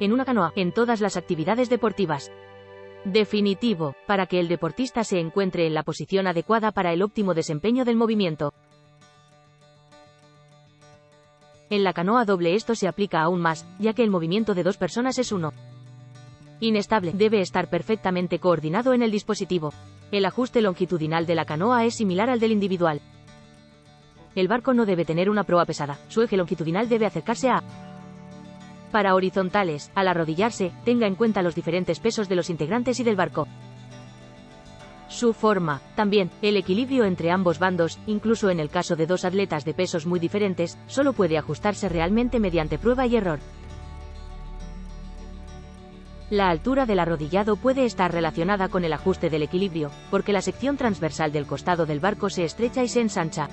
En una canoa, en todas las actividades deportivas. Definitivo, para que el deportista se encuentre en la posición adecuada para el óptimo desempeño del movimiento. En la canoa doble esto se aplica aún más, ya que el movimiento de dos personas es uno. Inestable, debe estar perfectamente coordinado en el dispositivo. El ajuste longitudinal de la canoa es similar al del individual. El barco no debe tener una proa pesada, su eje longitudinal debe acercarse a... Para horizontales, al arrodillarse, tenga en cuenta los diferentes pesos de los integrantes y del barco. Su forma, también, el equilibrio entre ambos bandos, incluso en el caso de dos atletas de pesos muy diferentes, solo puede ajustarse realmente mediante prueba y error. La altura del arrodillado puede estar relacionada con el ajuste del equilibrio, porque la sección transversal del costado del barco se estrecha y se ensancha.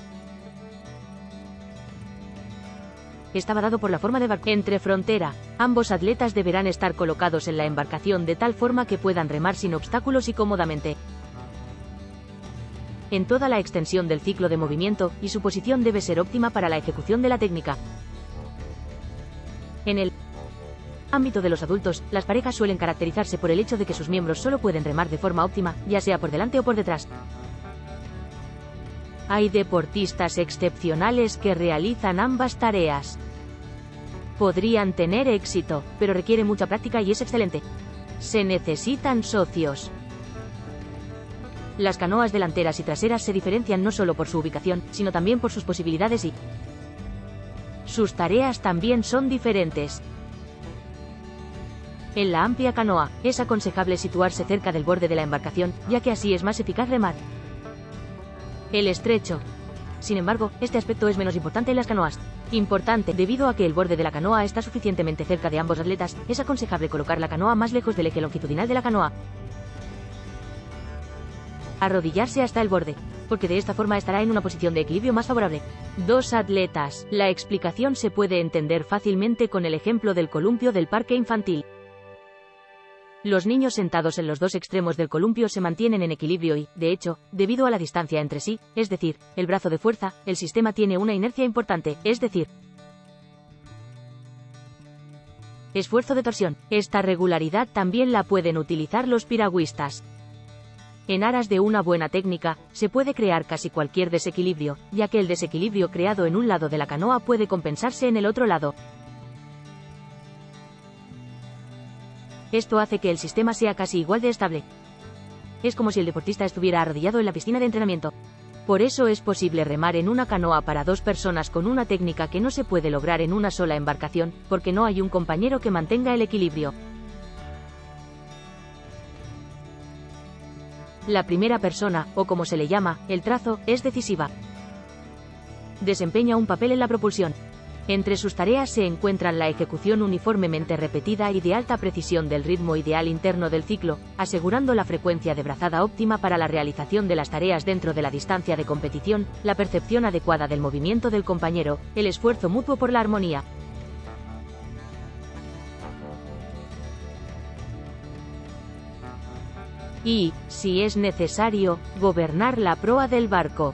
Estaba dado por la forma de barco. Entre frontera, ambos atletas deberán estar colocados en la embarcación de tal forma que puedan remar sin obstáculos y cómodamente. En toda la extensión del ciclo de movimiento, y su posición debe ser óptima para la ejecución de la técnica. En el ámbito de los adultos, las parejas suelen caracterizarse por el hecho de que sus miembros solo pueden remar de forma óptima, ya sea por delante o por detrás. Hay deportistas excepcionales que realizan ambas tareas. Podrían tener éxito, pero requiere mucha práctica y es excelente. Se necesitan socios. Las canoas delanteras y traseras se diferencian no solo por su ubicación, sino también por sus posibilidades y... Sus tareas también son diferentes. En la amplia canoa, es aconsejable situarse cerca del borde de la embarcación, ya que así es más eficaz remar. El estrecho. Sin embargo, este aspecto es menos importante en las canoas. Importante, debido a que el borde de la canoa está suficientemente cerca de ambos atletas, es aconsejable colocar la canoa más lejos del eje longitudinal de la canoa. Arrodillarse hasta el borde, porque de esta forma estará en una posición de equilibrio más favorable. Dos atletas. La explicación se puede entender fácilmente con el ejemplo del columpio del parque infantil. Los niños sentados en los dos extremos del columpio se mantienen en equilibrio y, de hecho, debido a la distancia entre sí, es decir, el brazo de fuerza, el sistema tiene una inercia importante, es decir, esfuerzo de torsión. Esta regularidad también la pueden utilizar los piragüistas. En aras de una buena técnica, se puede crear casi cualquier desequilibrio, ya que el desequilibrio creado en un lado de la canoa puede compensarse en el otro lado. Esto hace que el sistema sea casi igual de estable. Es como si el deportista estuviera arrodillado en la piscina de entrenamiento. Por eso es posible remar en una canoa para dos personas con una técnica que no se puede lograr en una sola embarcación, porque no hay un compañero que mantenga el equilibrio. La primera persona, o como se le llama, el trazo, es decisiva. Desempeña un papel en la propulsión. Entre sus tareas se encuentran la ejecución uniformemente repetida y de alta precisión del ritmo ideal interno del ciclo, asegurando la frecuencia de brazada óptima para la realización de las tareas dentro de la distancia de competición, la percepción adecuada del movimiento del compañero, el esfuerzo mutuo por la armonía. Y, si es necesario, gobernar la proa del barco.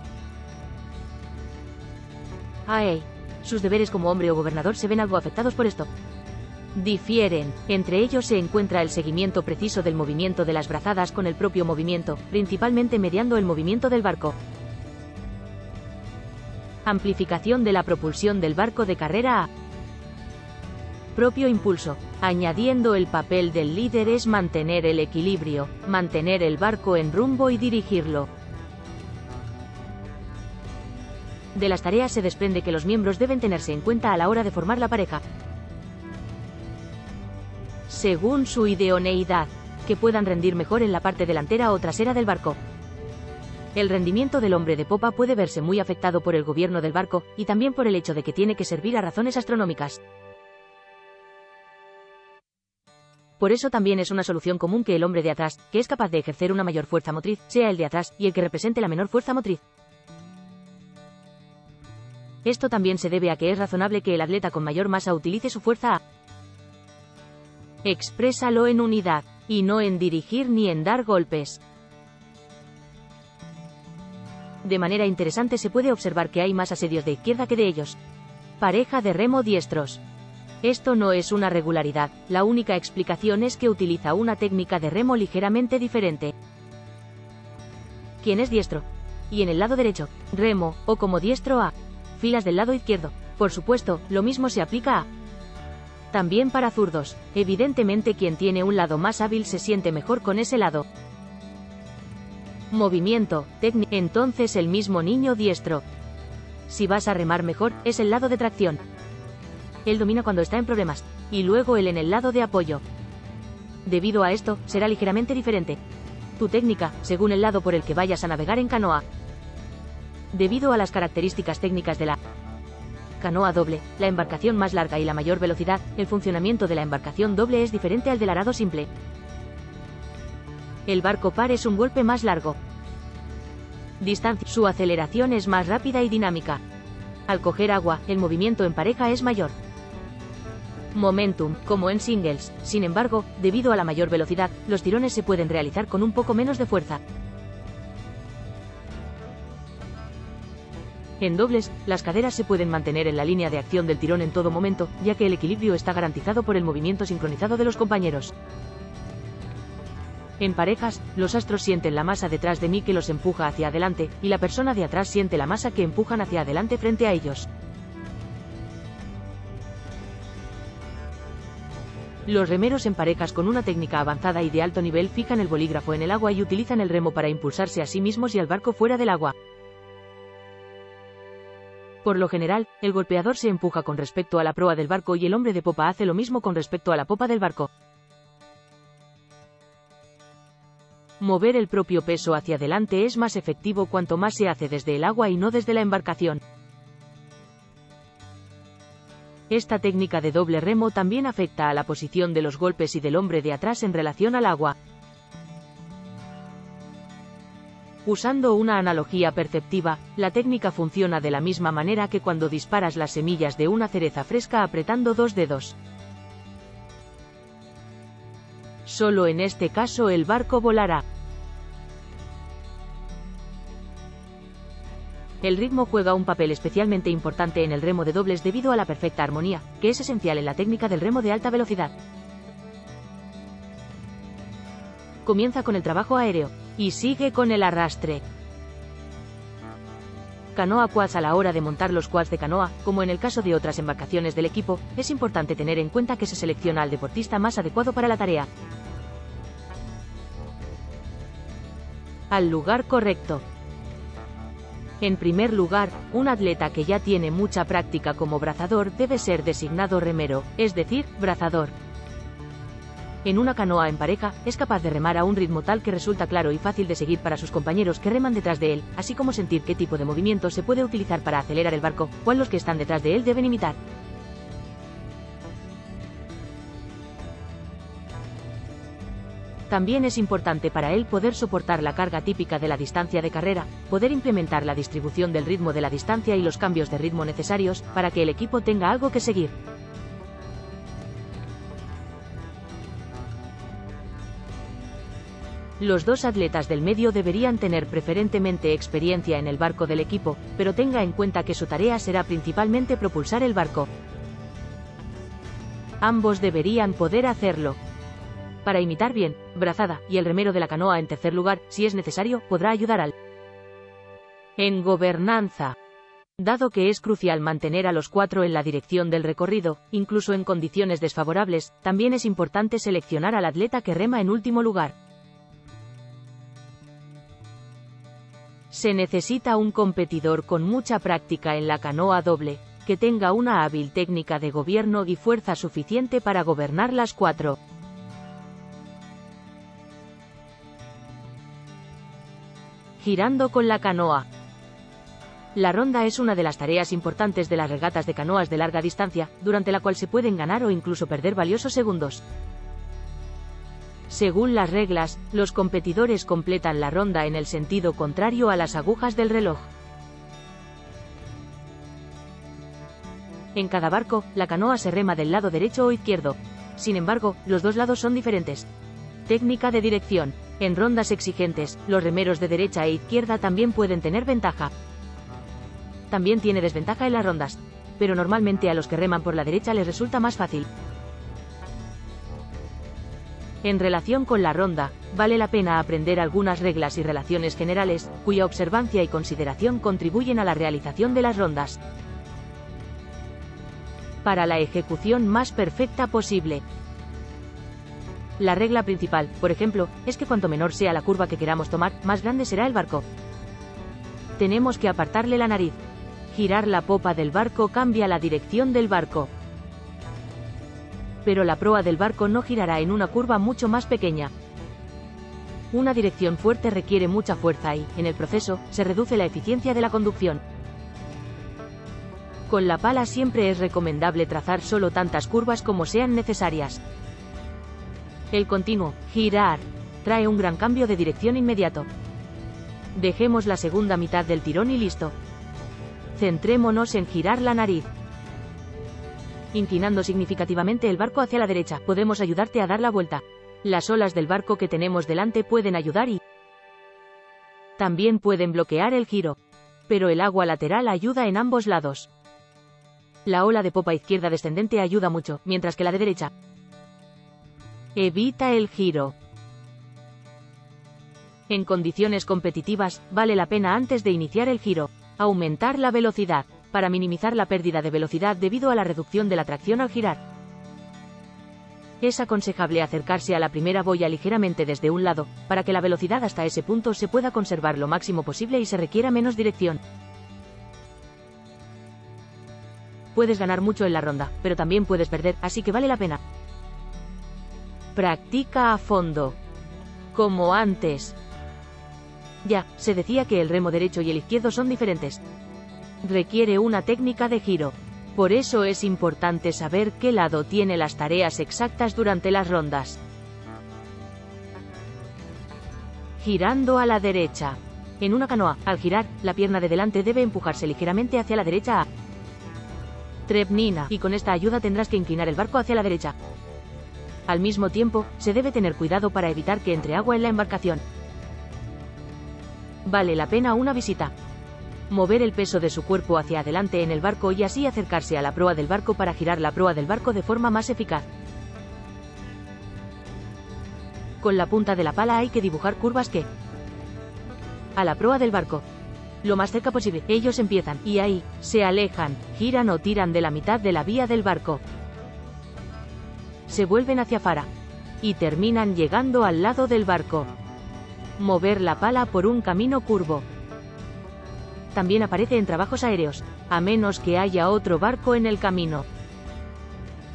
¡Ay! Sus deberes como hombre o gobernador se ven algo afectados por esto. Difieren. Entre ellos se encuentra el seguimiento preciso del movimiento de las brazadas con el propio movimiento, principalmente mediando el movimiento del barco. Amplificación de la propulsión del barco de carrera a propio impulso. Añadiendo el papel del líder es mantener el equilibrio, mantener el barco en rumbo y dirigirlo. De las tareas se desprende que los miembros deben tenerse en cuenta a la hora de formar la pareja, según su idoneidad, que puedan rendir mejor en la parte delantera o trasera del barco. El rendimiento del hombre de popa puede verse muy afectado por el gobierno del barco, y también por el hecho de que tiene que servir a razones astronómicas. Por eso también es una solución común que el hombre de atrás, que es capaz de ejercer una mayor fuerza motriz, sea el de atrás, y el que represente la menor fuerza motriz. Esto también se debe a que es razonable que el atleta con mayor masa utilice su fuerza a exprésalo en unidad, y no en dirigir ni en dar golpes. De manera interesante se puede observar que hay más asedios de izquierda que de ellos. Pareja de remo diestros. Esto no es una regularidad, la única explicación es que utiliza una técnica de remo ligeramente diferente. ¿Quién es diestro? Y en el lado derecho, remo, o como diestro a filas del lado izquierdo. Por supuesto, lo mismo se aplica a también para zurdos. Evidentemente quien tiene un lado más hábil se siente mejor con ese lado. Movimiento, técnica. Entonces el mismo niño diestro, si vas a remar mejor, es el lado de tracción. Él domina cuando está en problemas, y luego él en el lado de apoyo. Debido a esto, será ligeramente diferente tu técnica, según el lado por el que vayas a navegar en canoa. Debido a las características técnicas de la canoa doble, la embarcación más larga y la mayor velocidad, el funcionamiento de la embarcación doble es diferente al del arado simple. El barco par es un golpe más largo. Distancia. Su aceleración es más rápida y dinámica. Al coger agua, el movimiento en pareja es mayor. Momentum, como en singles. Sin embargo, debido a la mayor velocidad, los tirones se pueden realizar con un poco menos de fuerza. En dobles, las caderas se pueden mantener en la línea de acción del tirón en todo momento, ya que el equilibrio está garantizado por el movimiento sincronizado de los compañeros. En parejas, los astros sienten la masa detrás de mí que los empuja hacia adelante, y la persona de atrás siente la masa que empujan hacia adelante frente a ellos. Los remeros en parejas con una técnica avanzada y de alto nivel fijan el bolígrafo en el agua y utilizan el remo para impulsarse a sí mismos y al barco fuera del agua. Por lo general, el golpeador se empuja con respecto a la proa del barco y el hombre de popa hace lo mismo con respecto a la popa del barco. Mover el propio peso hacia adelante es más efectivo cuanto más se hace desde el agua y no desde la embarcación. Esta técnica de doble remo también afecta a la posición de los golpes y del hombre de atrás en relación al agua. Usando una analogía perceptiva, la técnica funciona de la misma manera que cuando disparas las semillas de una cereza fresca apretando dos dedos. Solo en este caso el barco volará. El ritmo juega un papel especialmente importante en el remo de dobles debido a la perfecta armonía, que es esencial en la técnica del remo de alta velocidad. Comienza con el trabajo aéreo y sigue con el arrastre. Canoa quads. A la hora de montar los quads de canoa, como en el caso de otras embarcaciones del equipo, es importante tener en cuenta que se selecciona al deportista más adecuado para la tarea, al lugar correcto. En primer lugar, un atleta que ya tiene mucha práctica como brazador debe ser designado remero, es decir, brazador. En una canoa en pareja, es capaz de remar a un ritmo tal que resulta claro y fácil de seguir para sus compañeros que reman detrás de él, así como sentir qué tipo de movimiento se puede utilizar para acelerar el barco, cuál los que están detrás de él deben imitar. También es importante para él poder soportar la carga típica de la distancia de carrera, poder implementar la distribución del ritmo de la distancia y los cambios de ritmo necesarios, para que el equipo tenga algo que seguir. Los dos atletas del medio deberían tener preferentemente experiencia en el barco del equipo, pero tenga en cuenta que su tarea será principalmente propulsar el barco. Ambos deberían poder hacerlo. Para imitar bien, brazada, y el remero de la canoa en tercer lugar, si es necesario, podrá ayudar al en gobernanza. Dado que es crucial mantener a los cuatro en la dirección del recorrido, incluso en condiciones desfavorables, también es importante seleccionar al atleta que rema en último lugar. Se necesita un competidor con mucha práctica en la canoa doble, que tenga una hábil técnica de gobierno y fuerza suficiente para gobernar las cuatro. Girando con la canoa. La ronda es una de las tareas importantes de las regatas de canoas de larga distancia, durante la cual se pueden ganar o incluso perder valiosos segundos. Según las reglas, los competidores completan la ronda en el sentido contrario a las agujas del reloj. En cada barco, la canoa se rema del lado derecho o izquierdo. Sin embargo, los dos lados son diferentes. Técnica de dirección. En rondas exigentes, los remeros de derecha e izquierda también pueden tener ventaja. También tiene desventaja en las rondas, pero normalmente a los que reman por la derecha les resulta más fácil. En relación con la ronda, vale la pena aprender algunas reglas y relaciones generales, cuya observancia y consideración contribuyen a la realización de las rondas. Para la ejecución más perfecta posible. La regla principal, por ejemplo, es que cuanto menor sea la curva que queramos tomar, más grande será el barco. Tenemos que apartarle la nariz. Girar la popa del barco cambia la dirección del barco. Pero la proa del barco no girará en una curva mucho más pequeña. Una dirección fuerte requiere mucha fuerza y, en el proceso, se reduce la eficiencia de la conducción. Con la pala siempre es recomendable trazar solo tantas curvas como sean necesarias. El continuo, girar, trae un gran cambio de dirección inmediato. Dejemos la segunda mitad del tirón y listo. Centrémonos en girar la nariz. Inclinando significativamente el barco hacia la derecha, podemos ayudarte a dar la vuelta. Las olas del barco que tenemos delante pueden ayudar y también pueden bloquear el giro. Pero el agua lateral ayuda en ambos lados. La ola de popa izquierda descendente ayuda mucho, mientras que la de derecha evita el giro. En condiciones competitivas, vale la pena antes de iniciar el giro, aumentar la velocidad, para minimizar la pérdida de velocidad debido a la reducción de la tracción al girar. Es aconsejable acercarse a la primera boya ligeramente desde un lado, para que la velocidad hasta ese punto se pueda conservar lo máximo posible y se requiera menos dirección. Puedes ganar mucho en la ronda, pero también puedes perder, así que vale la pena. Practica a fondo. Como antes. Ya, se decía que el remo derecho y el izquierdo son diferentes. Requiere una técnica de giro. Por eso es importante saber qué lado tiene las tareas exactas durante las rondas. Girando a la derecha. En una canoa, al girar, la pierna de delante debe empujarse ligeramente hacia la derecha a Trebnina, y con esta ayuda tendrás que inclinar el barco hacia la derecha. Al mismo tiempo, se debe tener cuidado para evitar que entre agua en la embarcación. Vale la pena una visita. Mover el peso de su cuerpo hacia adelante en el barco y así acercarse a la proa del barco para girar la proa del barco de forma más eficaz. Con la punta de la pala hay que dibujar curvas que a la proa del barco. Lo más cerca posible, ellos empiezan, y ahí, se alejan, giran o tiran de la mitad de la vía del barco. Se vuelven hacia Fara. Y terminan llegando al lado del barco. Mover la pala por un camino curvo. También aparece en trabajos aéreos, a menos que haya otro barco en el camino.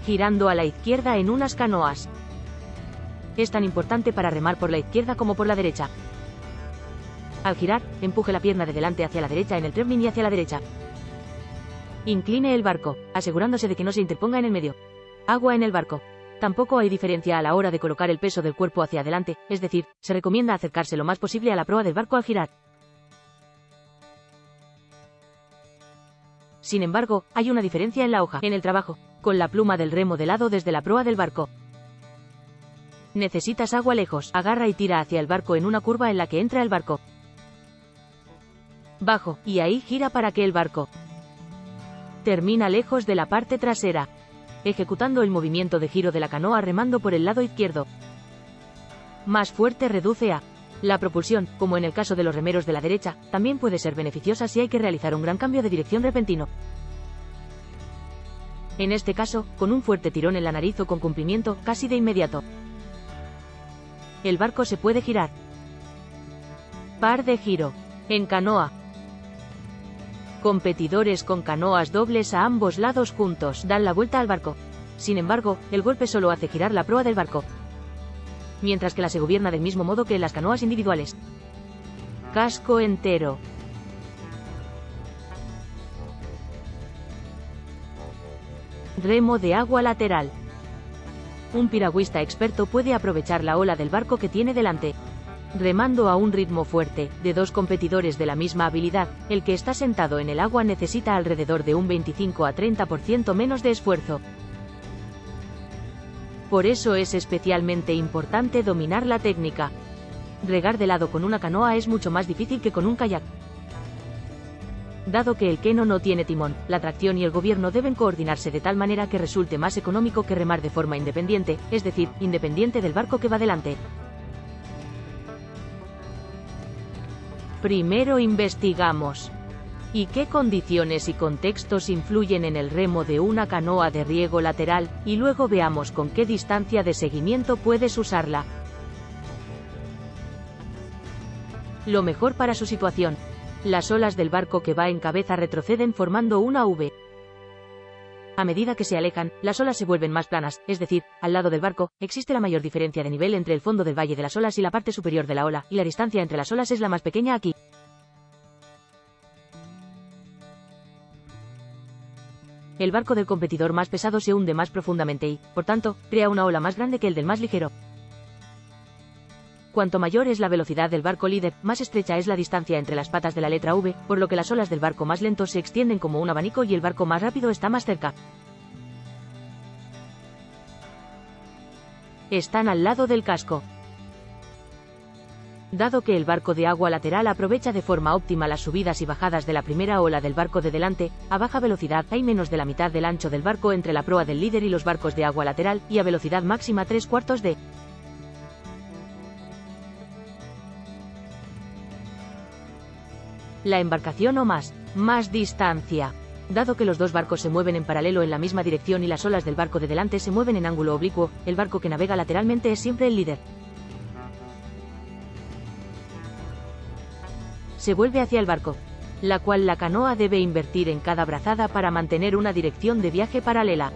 Girando a la izquierda en unas canoas. Es tan importante para remar por la izquierda como por la derecha. Al girar, empuje la pierna de delante hacia la derecha en el treblin y hacia la derecha. Incline el barco, asegurándose de que no se interponga en el medio. Agua en el barco. Tampoco hay diferencia a la hora de colocar el peso del cuerpo hacia adelante, es decir, se recomienda acercarse lo más posible a la proa del barco al girar. Sin embargo, hay una diferencia en la hoja, en el trabajo, con la pluma del remo de lado desde la proa del barco. Necesitas agua lejos, agarra y tira hacia el barco en una curva en la que entra el barco. Bajo, y ahí gira para que el barco termina lejos de la parte trasera. Ejecutando el movimiento de giro de la canoa remando por el lado izquierdo. Más fuerte reduce a la propulsión, como en el caso de los remeros de la derecha, también puede ser beneficiosa si hay que realizar un gran cambio de dirección repentino. En este caso, con un fuerte tirón en la nariz o con cumplimiento, casi de inmediato. El barco se puede girar. Par de giro. En canoa. Competidores con canoas dobles a ambos lados juntos dan la vuelta al barco. Sin embargo, el golpe solo hace girar la proa del barco, mientras que la se gobierna del mismo modo que en las canoas individuales. Casco entero. Remo de agua lateral. Un piragüista experto puede aprovechar la ola del barco que tiene delante, remando a un ritmo fuerte, de dos competidores de la misma habilidad. El que está sentado en el agua necesita alrededor de un veinticinco a treinta por ciento menos de esfuerzo. Por eso es especialmente importante dominar la técnica. Regar de lado con una canoa es mucho más difícil que con un kayak. Dado que el keno no tiene timón, la tracción y el gobierno deben coordinarse de tal manera que resulte más económico que remar de forma independiente, es decir, independiente del barco que va delante. Primero investigamos. ¿Y qué condiciones y contextos influyen en el remo de una canoa de riego lateral? Y luego veamos con qué distancia de seguimiento puedes usarla. Lo mejor para su situación. Las olas del barco que va en cabeza retroceden formando una V. A medida que se alejan, las olas se vuelven más planas, es decir, al lado del barco, existe la mayor diferencia de nivel entre el fondo del valle de las olas y la parte superior de la ola, y la distancia entre las olas es la más pequeña aquí. El barco del competidor más pesado se hunde más profundamente y, por tanto, crea una ola más grande que el del más ligero. Cuanto mayor es la velocidad del barco líder, más estrecha es la distancia entre las patas de la letra V, por lo que las olas del barco más lento se extienden como un abanico y el barco más rápido está más cerca. Están al lado del casco. Dado que el barco de agua lateral aprovecha de forma óptima las subidas y bajadas de la primera ola del barco de delante, a baja velocidad hay menos de la mitad del ancho del barco entre la proa del líder y los barcos de agua lateral, y a velocidad máxima tres cuartos de. La embarcación o más, más distancia. Dado que los dos barcos se mueven en paralelo en la misma dirección y las olas del barco de delante se mueven en ángulo oblicuo, el barco que navega lateralmente es siempre el líder. Se vuelve hacia el barco, la cual la canoa debe invertir en cada brazada para mantener una dirección de viaje paralela.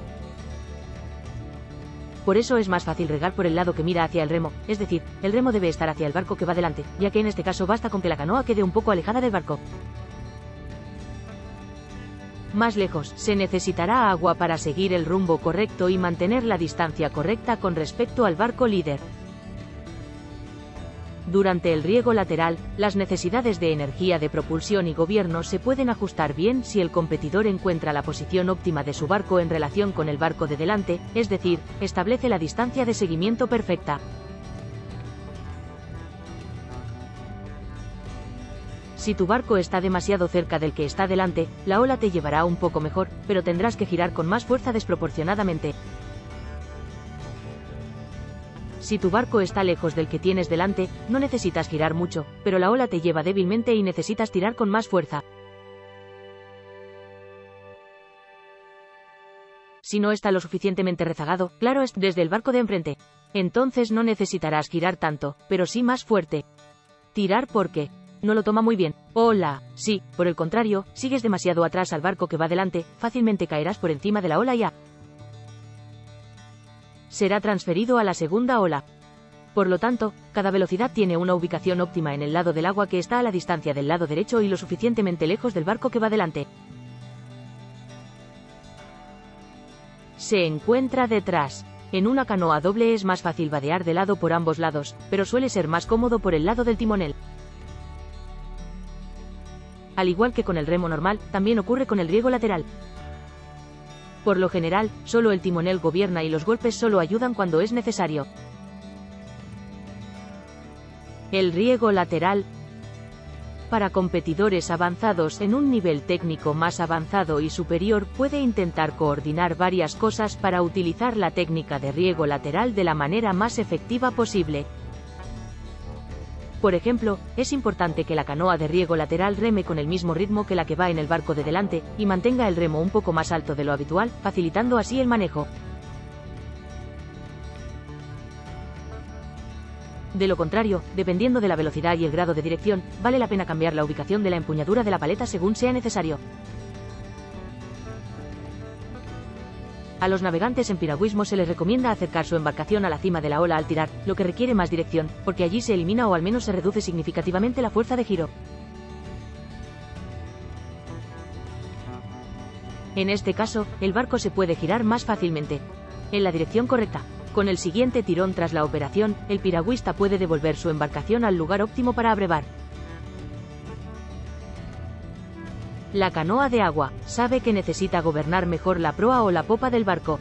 Por eso es más fácil regar por el lado que mira hacia el remo, es decir, el remo debe estar hacia el barco que va delante, ya que en este caso basta con que la canoa quede un poco alejada del barco. Más lejos, se necesitará agua para seguir el rumbo correcto y mantener la distancia correcta con respecto al barco líder. Durante el riego lateral, las necesidades de energía de propulsión y gobierno se pueden ajustar bien si el competidor encuentra la posición óptima de su barco en relación con el barco de delante, es decir, establece la distancia de seguimiento perfecta. Si tu barco está demasiado cerca del que está delante, la ola te llevará un poco mejor, pero tendrás que girar con más fuerza desproporcionadamente. Si tu barco está lejos del que tienes delante, no necesitas girar mucho, pero la ola te lleva débilmente y necesitas tirar con más fuerza. Si no está lo suficientemente rezagado, claro es, desde el barco de enfrente, entonces no necesitarás girar tanto, pero sí más fuerte. Tirar porque no lo toma muy bien. Ola. Si, por el contrario, sigues demasiado atrás al barco que va delante, fácilmente caerás por encima de la ola y a. será transferido a la segunda ola. Por lo tanto, cada velocidad tiene una ubicación óptima en el lado del agua que está a la distancia del lado derecho y lo suficientemente lejos del barco que va delante. Se encuentra detrás. En una canoa doble es más fácil vadear de lado por ambos lados, pero suele ser más cómodo por el lado del timonel. Al igual que con el remo normal, también ocurre con el riego lateral. Por lo general, solo el timonel gobierna y los golpes solo ayudan cuando es necesario. El riego lateral. Para competidores avanzados en un nivel técnico más avanzado y superior, puede intentar coordinar varias cosas para utilizar la técnica de riego lateral de la manera más efectiva posible. Por ejemplo, es importante que la canoa de riego lateral reme con el mismo ritmo que la que va en el barco de delante, y mantenga el remo un poco más alto de lo habitual, facilitando así el manejo. De lo contrario, dependiendo de la velocidad y el grado de dirección, vale la pena cambiar la ubicación de la empuñadura de la paleta según sea necesario. A los navegantes en piragüismo se les recomienda acercar su embarcación a la cima de la ola al tirar, lo que requiere más dirección, porque allí se elimina o al menos se reduce significativamente la fuerza de giro. En este caso, el barco se puede girar más fácilmente en la dirección correcta. Con el siguiente tirón tras la operación, el piragüista puede devolver su embarcación al lugar óptimo para abrevar. La canoa de agua sabe que necesita gobernar mejor la proa o la popa del barco.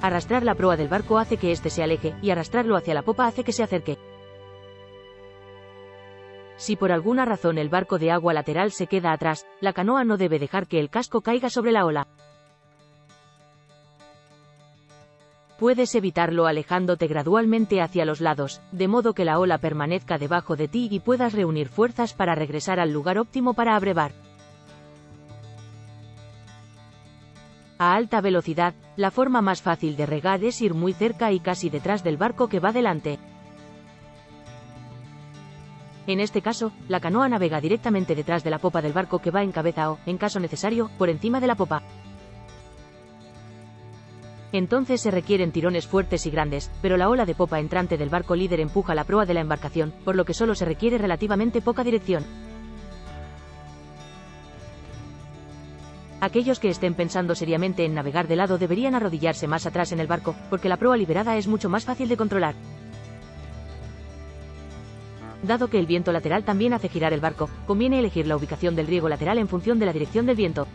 Arrastrar la proa del barco hace que éste se aleje, y arrastrarlo hacia la popa hace que se acerque. Si por alguna razón el barco de agua lateral se queda atrás, la canoa no debe dejar que el casco caiga sobre la ola. Puedes evitarlo alejándote gradualmente hacia los lados, de modo que la ola permanezca debajo de ti y puedas reunir fuerzas para regresar al lugar óptimo para abrevar. A alta velocidad, la forma más fácil de regar es ir muy cerca y casi detrás del barco que va delante. En este caso, la canoa navega directamente detrás de la popa del barco que va en cabeza o, en caso necesario, por encima de la popa. Entonces se requieren tirones fuertes y grandes, pero la ola de popa entrante del barco líder empuja la proa de la embarcación, por lo que solo se requiere relativamente poca dirección. Aquellos que estén pensando seriamente en navegar de lado deberían arrodillarse más atrás en el barco, porque la proa liberada es mucho más fácil de controlar. Dado que el viento lateral también hace girar el barco, conviene elegir la ubicación del riego lateral en función de la dirección del viento.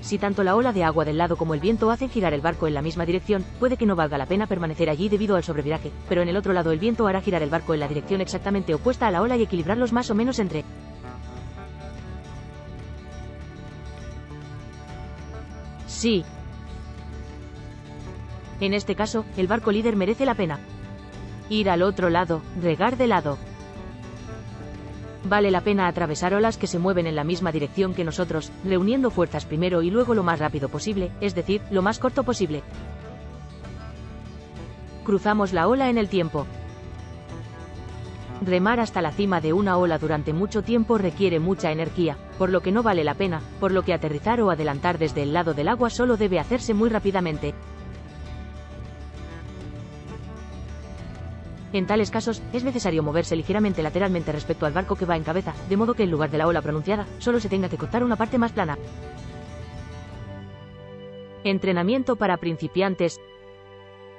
Si tanto la ola de agua del lado como el viento hacen girar el barco en la misma dirección, puede que no valga la pena permanecer allí debido al sobreviraje, pero en el otro lado el viento hará girar el barco en la dirección exactamente opuesta a la ola y equilibrarlos más o menos entre. Sí. En este caso, el barco líder merece la pena. Ir al otro lado, regar de lado. Vale la pena atravesar olas que se mueven en la misma dirección que nosotros, reuniendo fuerzas primero y luego lo más rápido posible, es decir, lo más corto posible. Cruzamos la ola en el tiempo. Remar hasta la cima de una ola durante mucho tiempo requiere mucha energía, por lo que no vale la pena, por lo que aterrizar o adelantar desde el lado del agua solo debe hacerse muy rápidamente. En tales casos, es necesario moverse ligeramente lateralmente respecto al barco que va en cabeza, de modo que en lugar de la ola pronunciada, solo se tenga que cortar una parte más plana. Entrenamiento para principiantes.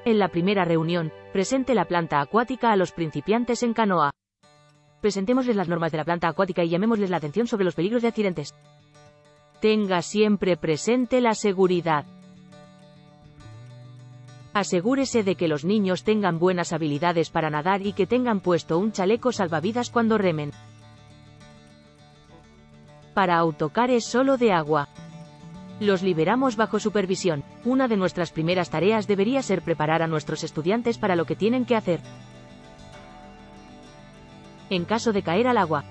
En la primera reunión, presente la planta acuática a los principiantes en canoa. Presentémosles las normas de la planta acuática y llamémosles la atención sobre los peligros de accidentes. Tenga siempre presente la seguridad. Asegúrese de que los niños tengan buenas habilidades para nadar y que tengan puesto un chaleco salvavidas cuando remen. Para autocares solo de agua. Los liberamos bajo supervisión. Una de nuestras primeras tareas debería ser preparar a nuestros estudiantes para lo que tienen que hacer en caso de caer al agua.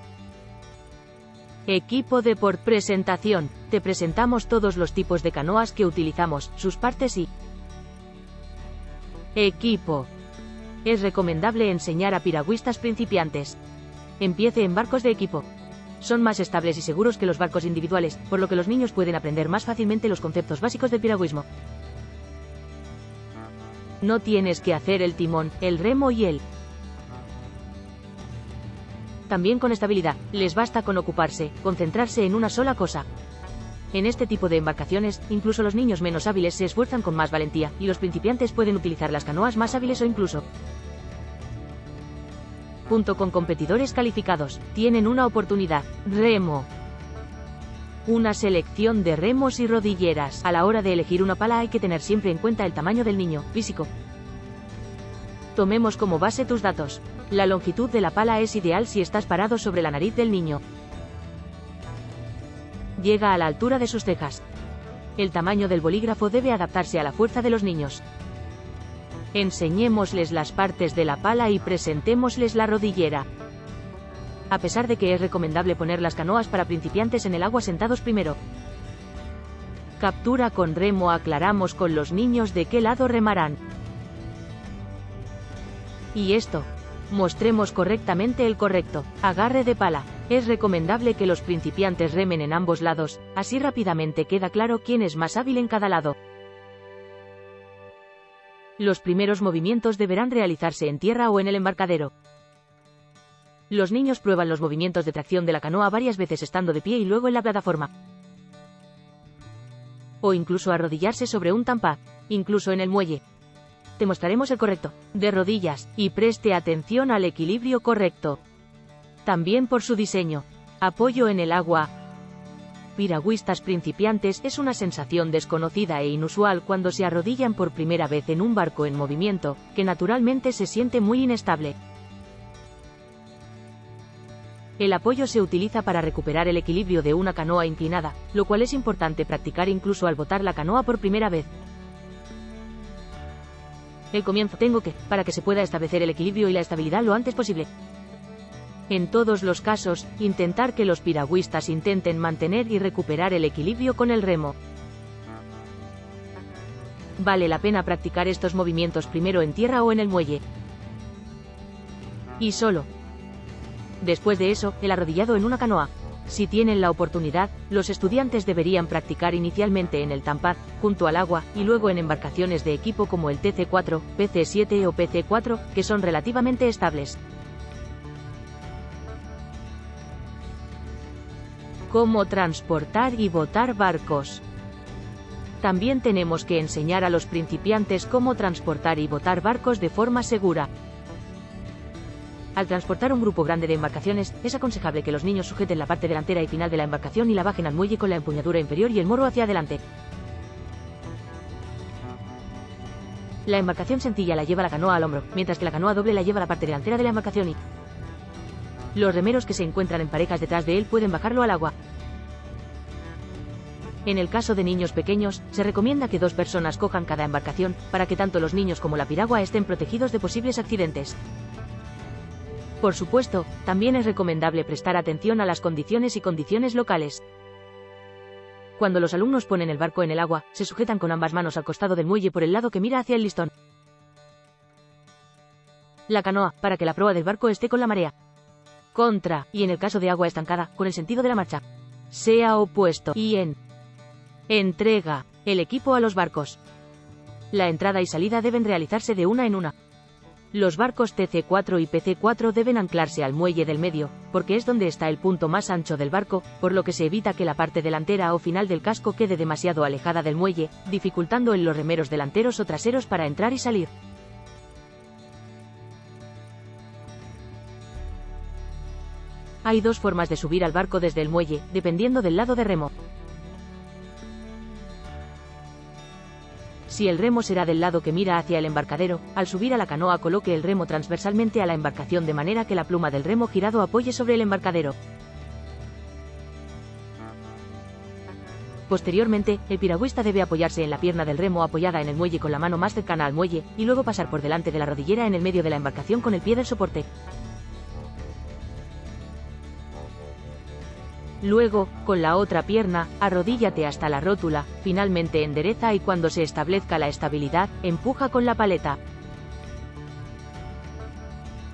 Equipo de por presentación. Te presentamos todos los tipos de canoas que utilizamos, sus partes y... Equipo. Es recomendable enseñar a piragüistas principiantes. Empiece en barcos de equipo. Son más estables y seguros que los barcos individuales, por lo que los niños pueden aprender más fácilmente los conceptos básicos del piragüismo. No tienes que hacer el timón, el remo y el... También con estabilidad, les basta con ocuparse, concentrarse en una sola cosa. En este tipo de embarcaciones, incluso los niños menos hábiles se esfuerzan con más valentía, y los principiantes pueden utilizar las canoas más hábiles o incluso, junto con competidores calificados, tienen una oportunidad. Remo. Una selección de remos y rodilleras. A la hora de elegir una pala hay que tener siempre en cuenta el tamaño del niño, físico. Tomemos como base tus datos. La longitud de la pala es ideal si estás parado sobre la nariz del niño. Llega a la altura de sus cejas. El tamaño del bolígrafo debe adaptarse a la fuerza de los niños. Enseñémosles las partes de la pala y presentémosles la rodillera. A pesar de que es recomendable poner las canoas para principiantes en el agua sentados primero. Captura con remo. Aclaramos con los niños de qué lado remarán. Y esto. Mostremos correctamente el correcto agarre de pala. Es recomendable que los principiantes remen en ambos lados, así rápidamente queda claro quién es más hábil en cada lado. Los primeros movimientos deberán realizarse en tierra o en el embarcadero. Los niños prueban los movimientos de tracción de la canoa varias veces estando de pie y luego en la plataforma. O incluso arrodillarse sobre un tampá, incluso en el muelle. Te mostraremos el correcto, de rodillas, y preste atención al equilibrio correcto. También por su diseño. Apoyo en el agua. Piragüistas principiantes es una sensación desconocida e inusual cuando se arrodillan por primera vez en un barco en movimiento, que naturalmente se siente muy inestable. El apoyo se utiliza para recuperar el equilibrio de una canoa inclinada, lo cual es importante practicar incluso al botar la canoa por primera vez. El comienzo tengo que, para que se pueda establecer el equilibrio y la estabilidad lo antes posible. En todos los casos, intentar que los piragüistas intenten mantener y recuperar el equilibrio con el remo. Vale la pena practicar estos movimientos primero en tierra o en el muelle. Y solo. Después de eso, el arrodillado en una canoa. Si tienen la oportunidad, los estudiantes deberían practicar inicialmente en el tampad, junto al agua, y luego en embarcaciones de equipo como el T C cuatro, P C siete o P C cuatro, que son relativamente estables. Cómo transportar y botar barcos. También tenemos que enseñar a los principiantes cómo transportar y botar barcos de forma segura. Al transportar un grupo grande de embarcaciones, es aconsejable que los niños sujeten la parte delantera y final de la embarcación y la bajen al muelle con la empuñadura inferior y el morro hacia adelante. La embarcación sencilla la lleva la canoa al hombro, mientras que la canoa doble la lleva la parte delantera de la embarcación y... Los remeros que se encuentran en parejas detrás de él pueden bajarlo al agua. En el caso de niños pequeños, se recomienda que dos personas cojan cada embarcación, para que tanto los niños como la piragua estén protegidos de posibles accidentes. Por supuesto, también es recomendable prestar atención a las condiciones y condiciones locales. Cuando los alumnos ponen el barco en el agua, se sujetan con ambas manos al costado del muelle por el lado que mira hacia el listón. La canoa, para que la proa del barco esté con la marea. Contra, y en el caso de agua estancada, con el sentido de la marcha. Sea opuesto, y en. Entrega, el equipo a los barcos. La entrada y salida deben realizarse de una en una. Los barcos T C cuatro y P C cuatro deben anclarse al muelle del medio, porque es donde está el punto más ancho del barco, por lo que se evita que la parte delantera o final del casco quede demasiado alejada del muelle, dificultando en los remeros delanteros o traseros para entrar y salir. Hay dos formas de subir al barco desde el muelle, dependiendo del lado de remo. Si el remo será del lado que mira hacia el embarcadero, al subir a la canoa coloque el remo transversalmente a la embarcación de manera que la pluma del remo girado apoye sobre el embarcadero. Posteriormente, el piragüista debe apoyarse en la pierna del remo apoyada en el muelle con la mano más cercana al muelle, y luego pasar por delante de la rodillera en el medio de la embarcación con el pie del soporte. Luego, con la otra pierna, arrodíllate hasta la rótula, finalmente endereza y cuando se establezca la estabilidad, empuja con la paleta.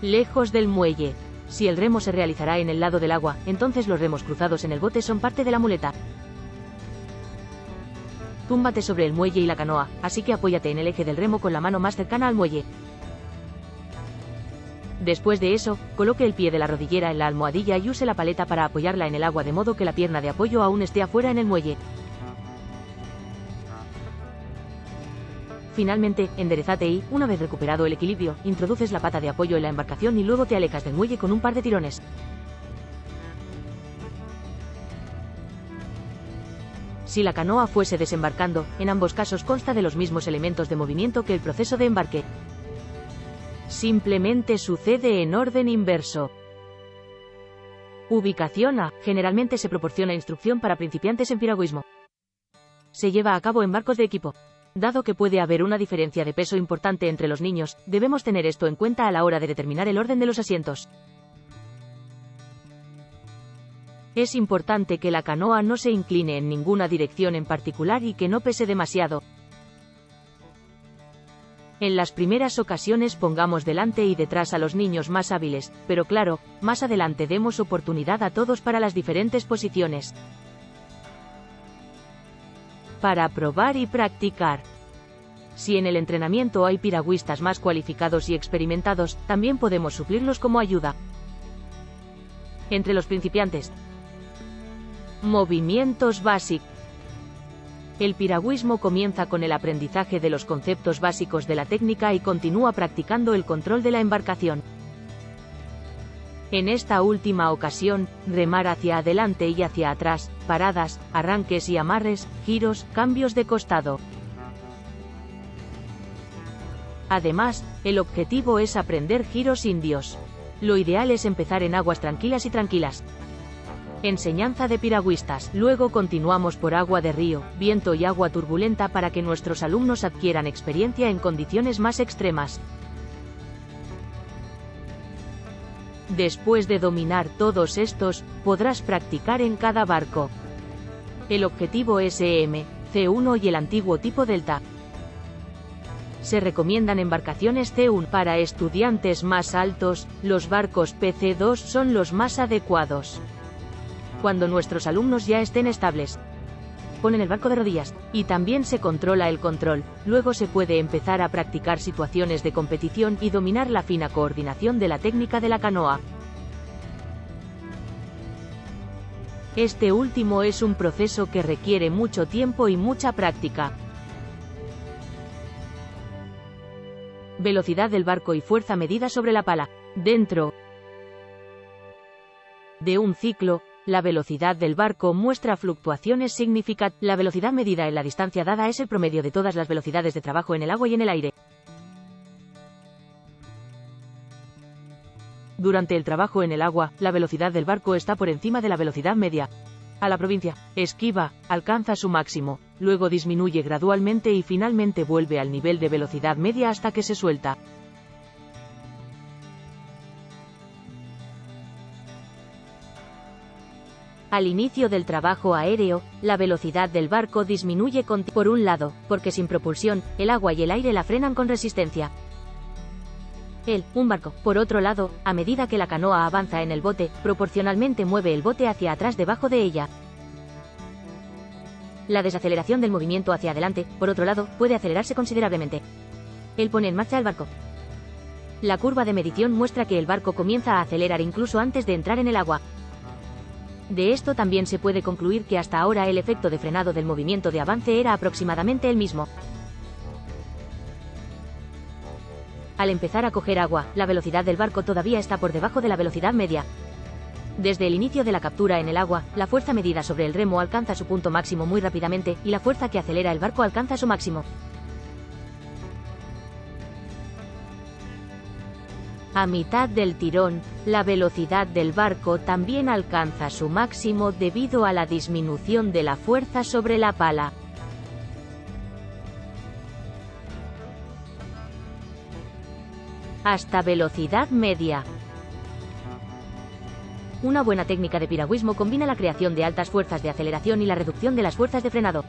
Lejos del muelle. Si el remo se realizará en el lado del agua, entonces los remos cruzados en el bote son parte de la muleta. Túmbate sobre el muelle y la canoa, así que apóyate en el eje del remo con la mano más cercana al muelle. Después de eso, coloque el pie de la rodillera en la almohadilla y use la paleta para apoyarla en el agua de modo que la pierna de apoyo aún esté afuera en el muelle. Finalmente, enderezate y, una vez recuperado el equilibrio, introduces la pata de apoyo en la embarcación y luego te alejas del muelle con un par de tirones. Si la canoa fuese desembarcando, en ambos casos consta de los mismos elementos de movimiento que el proceso de embarque. Simplemente sucede en orden inverso. Ubicación A. Generalmente se proporciona instrucción para principiantes en piragüismo. Se lleva a cabo en barcos de equipo. Dado que puede haber una diferencia de peso importante entre los niños, debemos tener esto en cuenta a la hora de determinar el orden de los asientos. Es importante que la canoa no se incline en ninguna dirección en particular y que no pese demasiado. En las primeras ocasiones pongamos delante y detrás a los niños más hábiles, pero claro, más adelante demos oportunidad a todos para las diferentes posiciones. Para probar y practicar. Si en el entrenamiento hay piragüistas más cualificados y experimentados, también podemos suplirlos como ayuda. Entre los principiantes. Movimientos básicos. El piragüismo comienza con el aprendizaje de los conceptos básicos de la técnica y continúa practicando el control de la embarcación. En esta última ocasión, remar hacia adelante y hacia atrás, paradas, arranques y amarres, giros, cambios de costado. Además, el objetivo es aprender giros indios. Lo ideal es empezar en aguas tranquilas y tranquilas. Enseñanza de piragüistas. Luego continuamos por agua de río, viento y agua turbulenta para que nuestros alumnos adquieran experiencia en condiciones más extremas. Después de dominar todos estos, podrás practicar en cada barco. El objetivo S M, C uno y el antiguo tipo Delta. Se recomiendan embarcaciones C uno. Para estudiantes más altos, los barcos P C dos son los más adecuados. Cuando nuestros alumnos ya estén estables, ponen el barco de rodillas, y también se controla el control, luego se puede empezar a practicar situaciones de competición y dominar la fina coordinación de la técnica de la canoa. Este último es un proceso que requiere mucho tiempo y mucha práctica. Velocidad del barco y fuerza medida sobre la pala. Dentro de un ciclo, la velocidad del barco muestra fluctuaciones significativas. La velocidad medida en la distancia dada es el promedio de todas las velocidades de trabajo en el agua y en el aire. Durante el trabajo en el agua, la velocidad del barco está por encima de la velocidad media. A la provincia, esquiva, alcanza su máximo, luego disminuye gradualmente y finalmente vuelve al nivel de velocidad media hasta que se suelta. Al inicio del trabajo aéreo, la velocidad del barco disminuye con... Por un lado, porque sin propulsión, el agua y el aire la frenan con resistencia. El, un barco, por otro lado, a medida que la canoa avanza en el bote, proporcionalmente mueve el bote hacia atrás debajo de ella. La desaceleración del movimiento hacia adelante, por otro lado, puede acelerarse considerablemente. El pone en marcha el barco. La curva de medición muestra que el barco comienza a acelerar incluso antes de entrar en el agua. De esto también se puede concluir que hasta ahora el efecto de frenado del movimiento de avance era aproximadamente el mismo. Al empezar a coger agua, la velocidad del barco todavía está por debajo de la velocidad media. Desde el inicio de la captura en el agua, la fuerza medida sobre el remo alcanza su punto máximo muy rápidamente, y la fuerza que acelera el barco alcanza su máximo. A mitad del tirón, la velocidad del barco también alcanza su máximo debido a la disminución de la fuerza sobre la pala. Hasta velocidad media. Una buena técnica de piragüismo combina la creación de altas fuerzas de aceleración y la reducción de las fuerzas de frenado.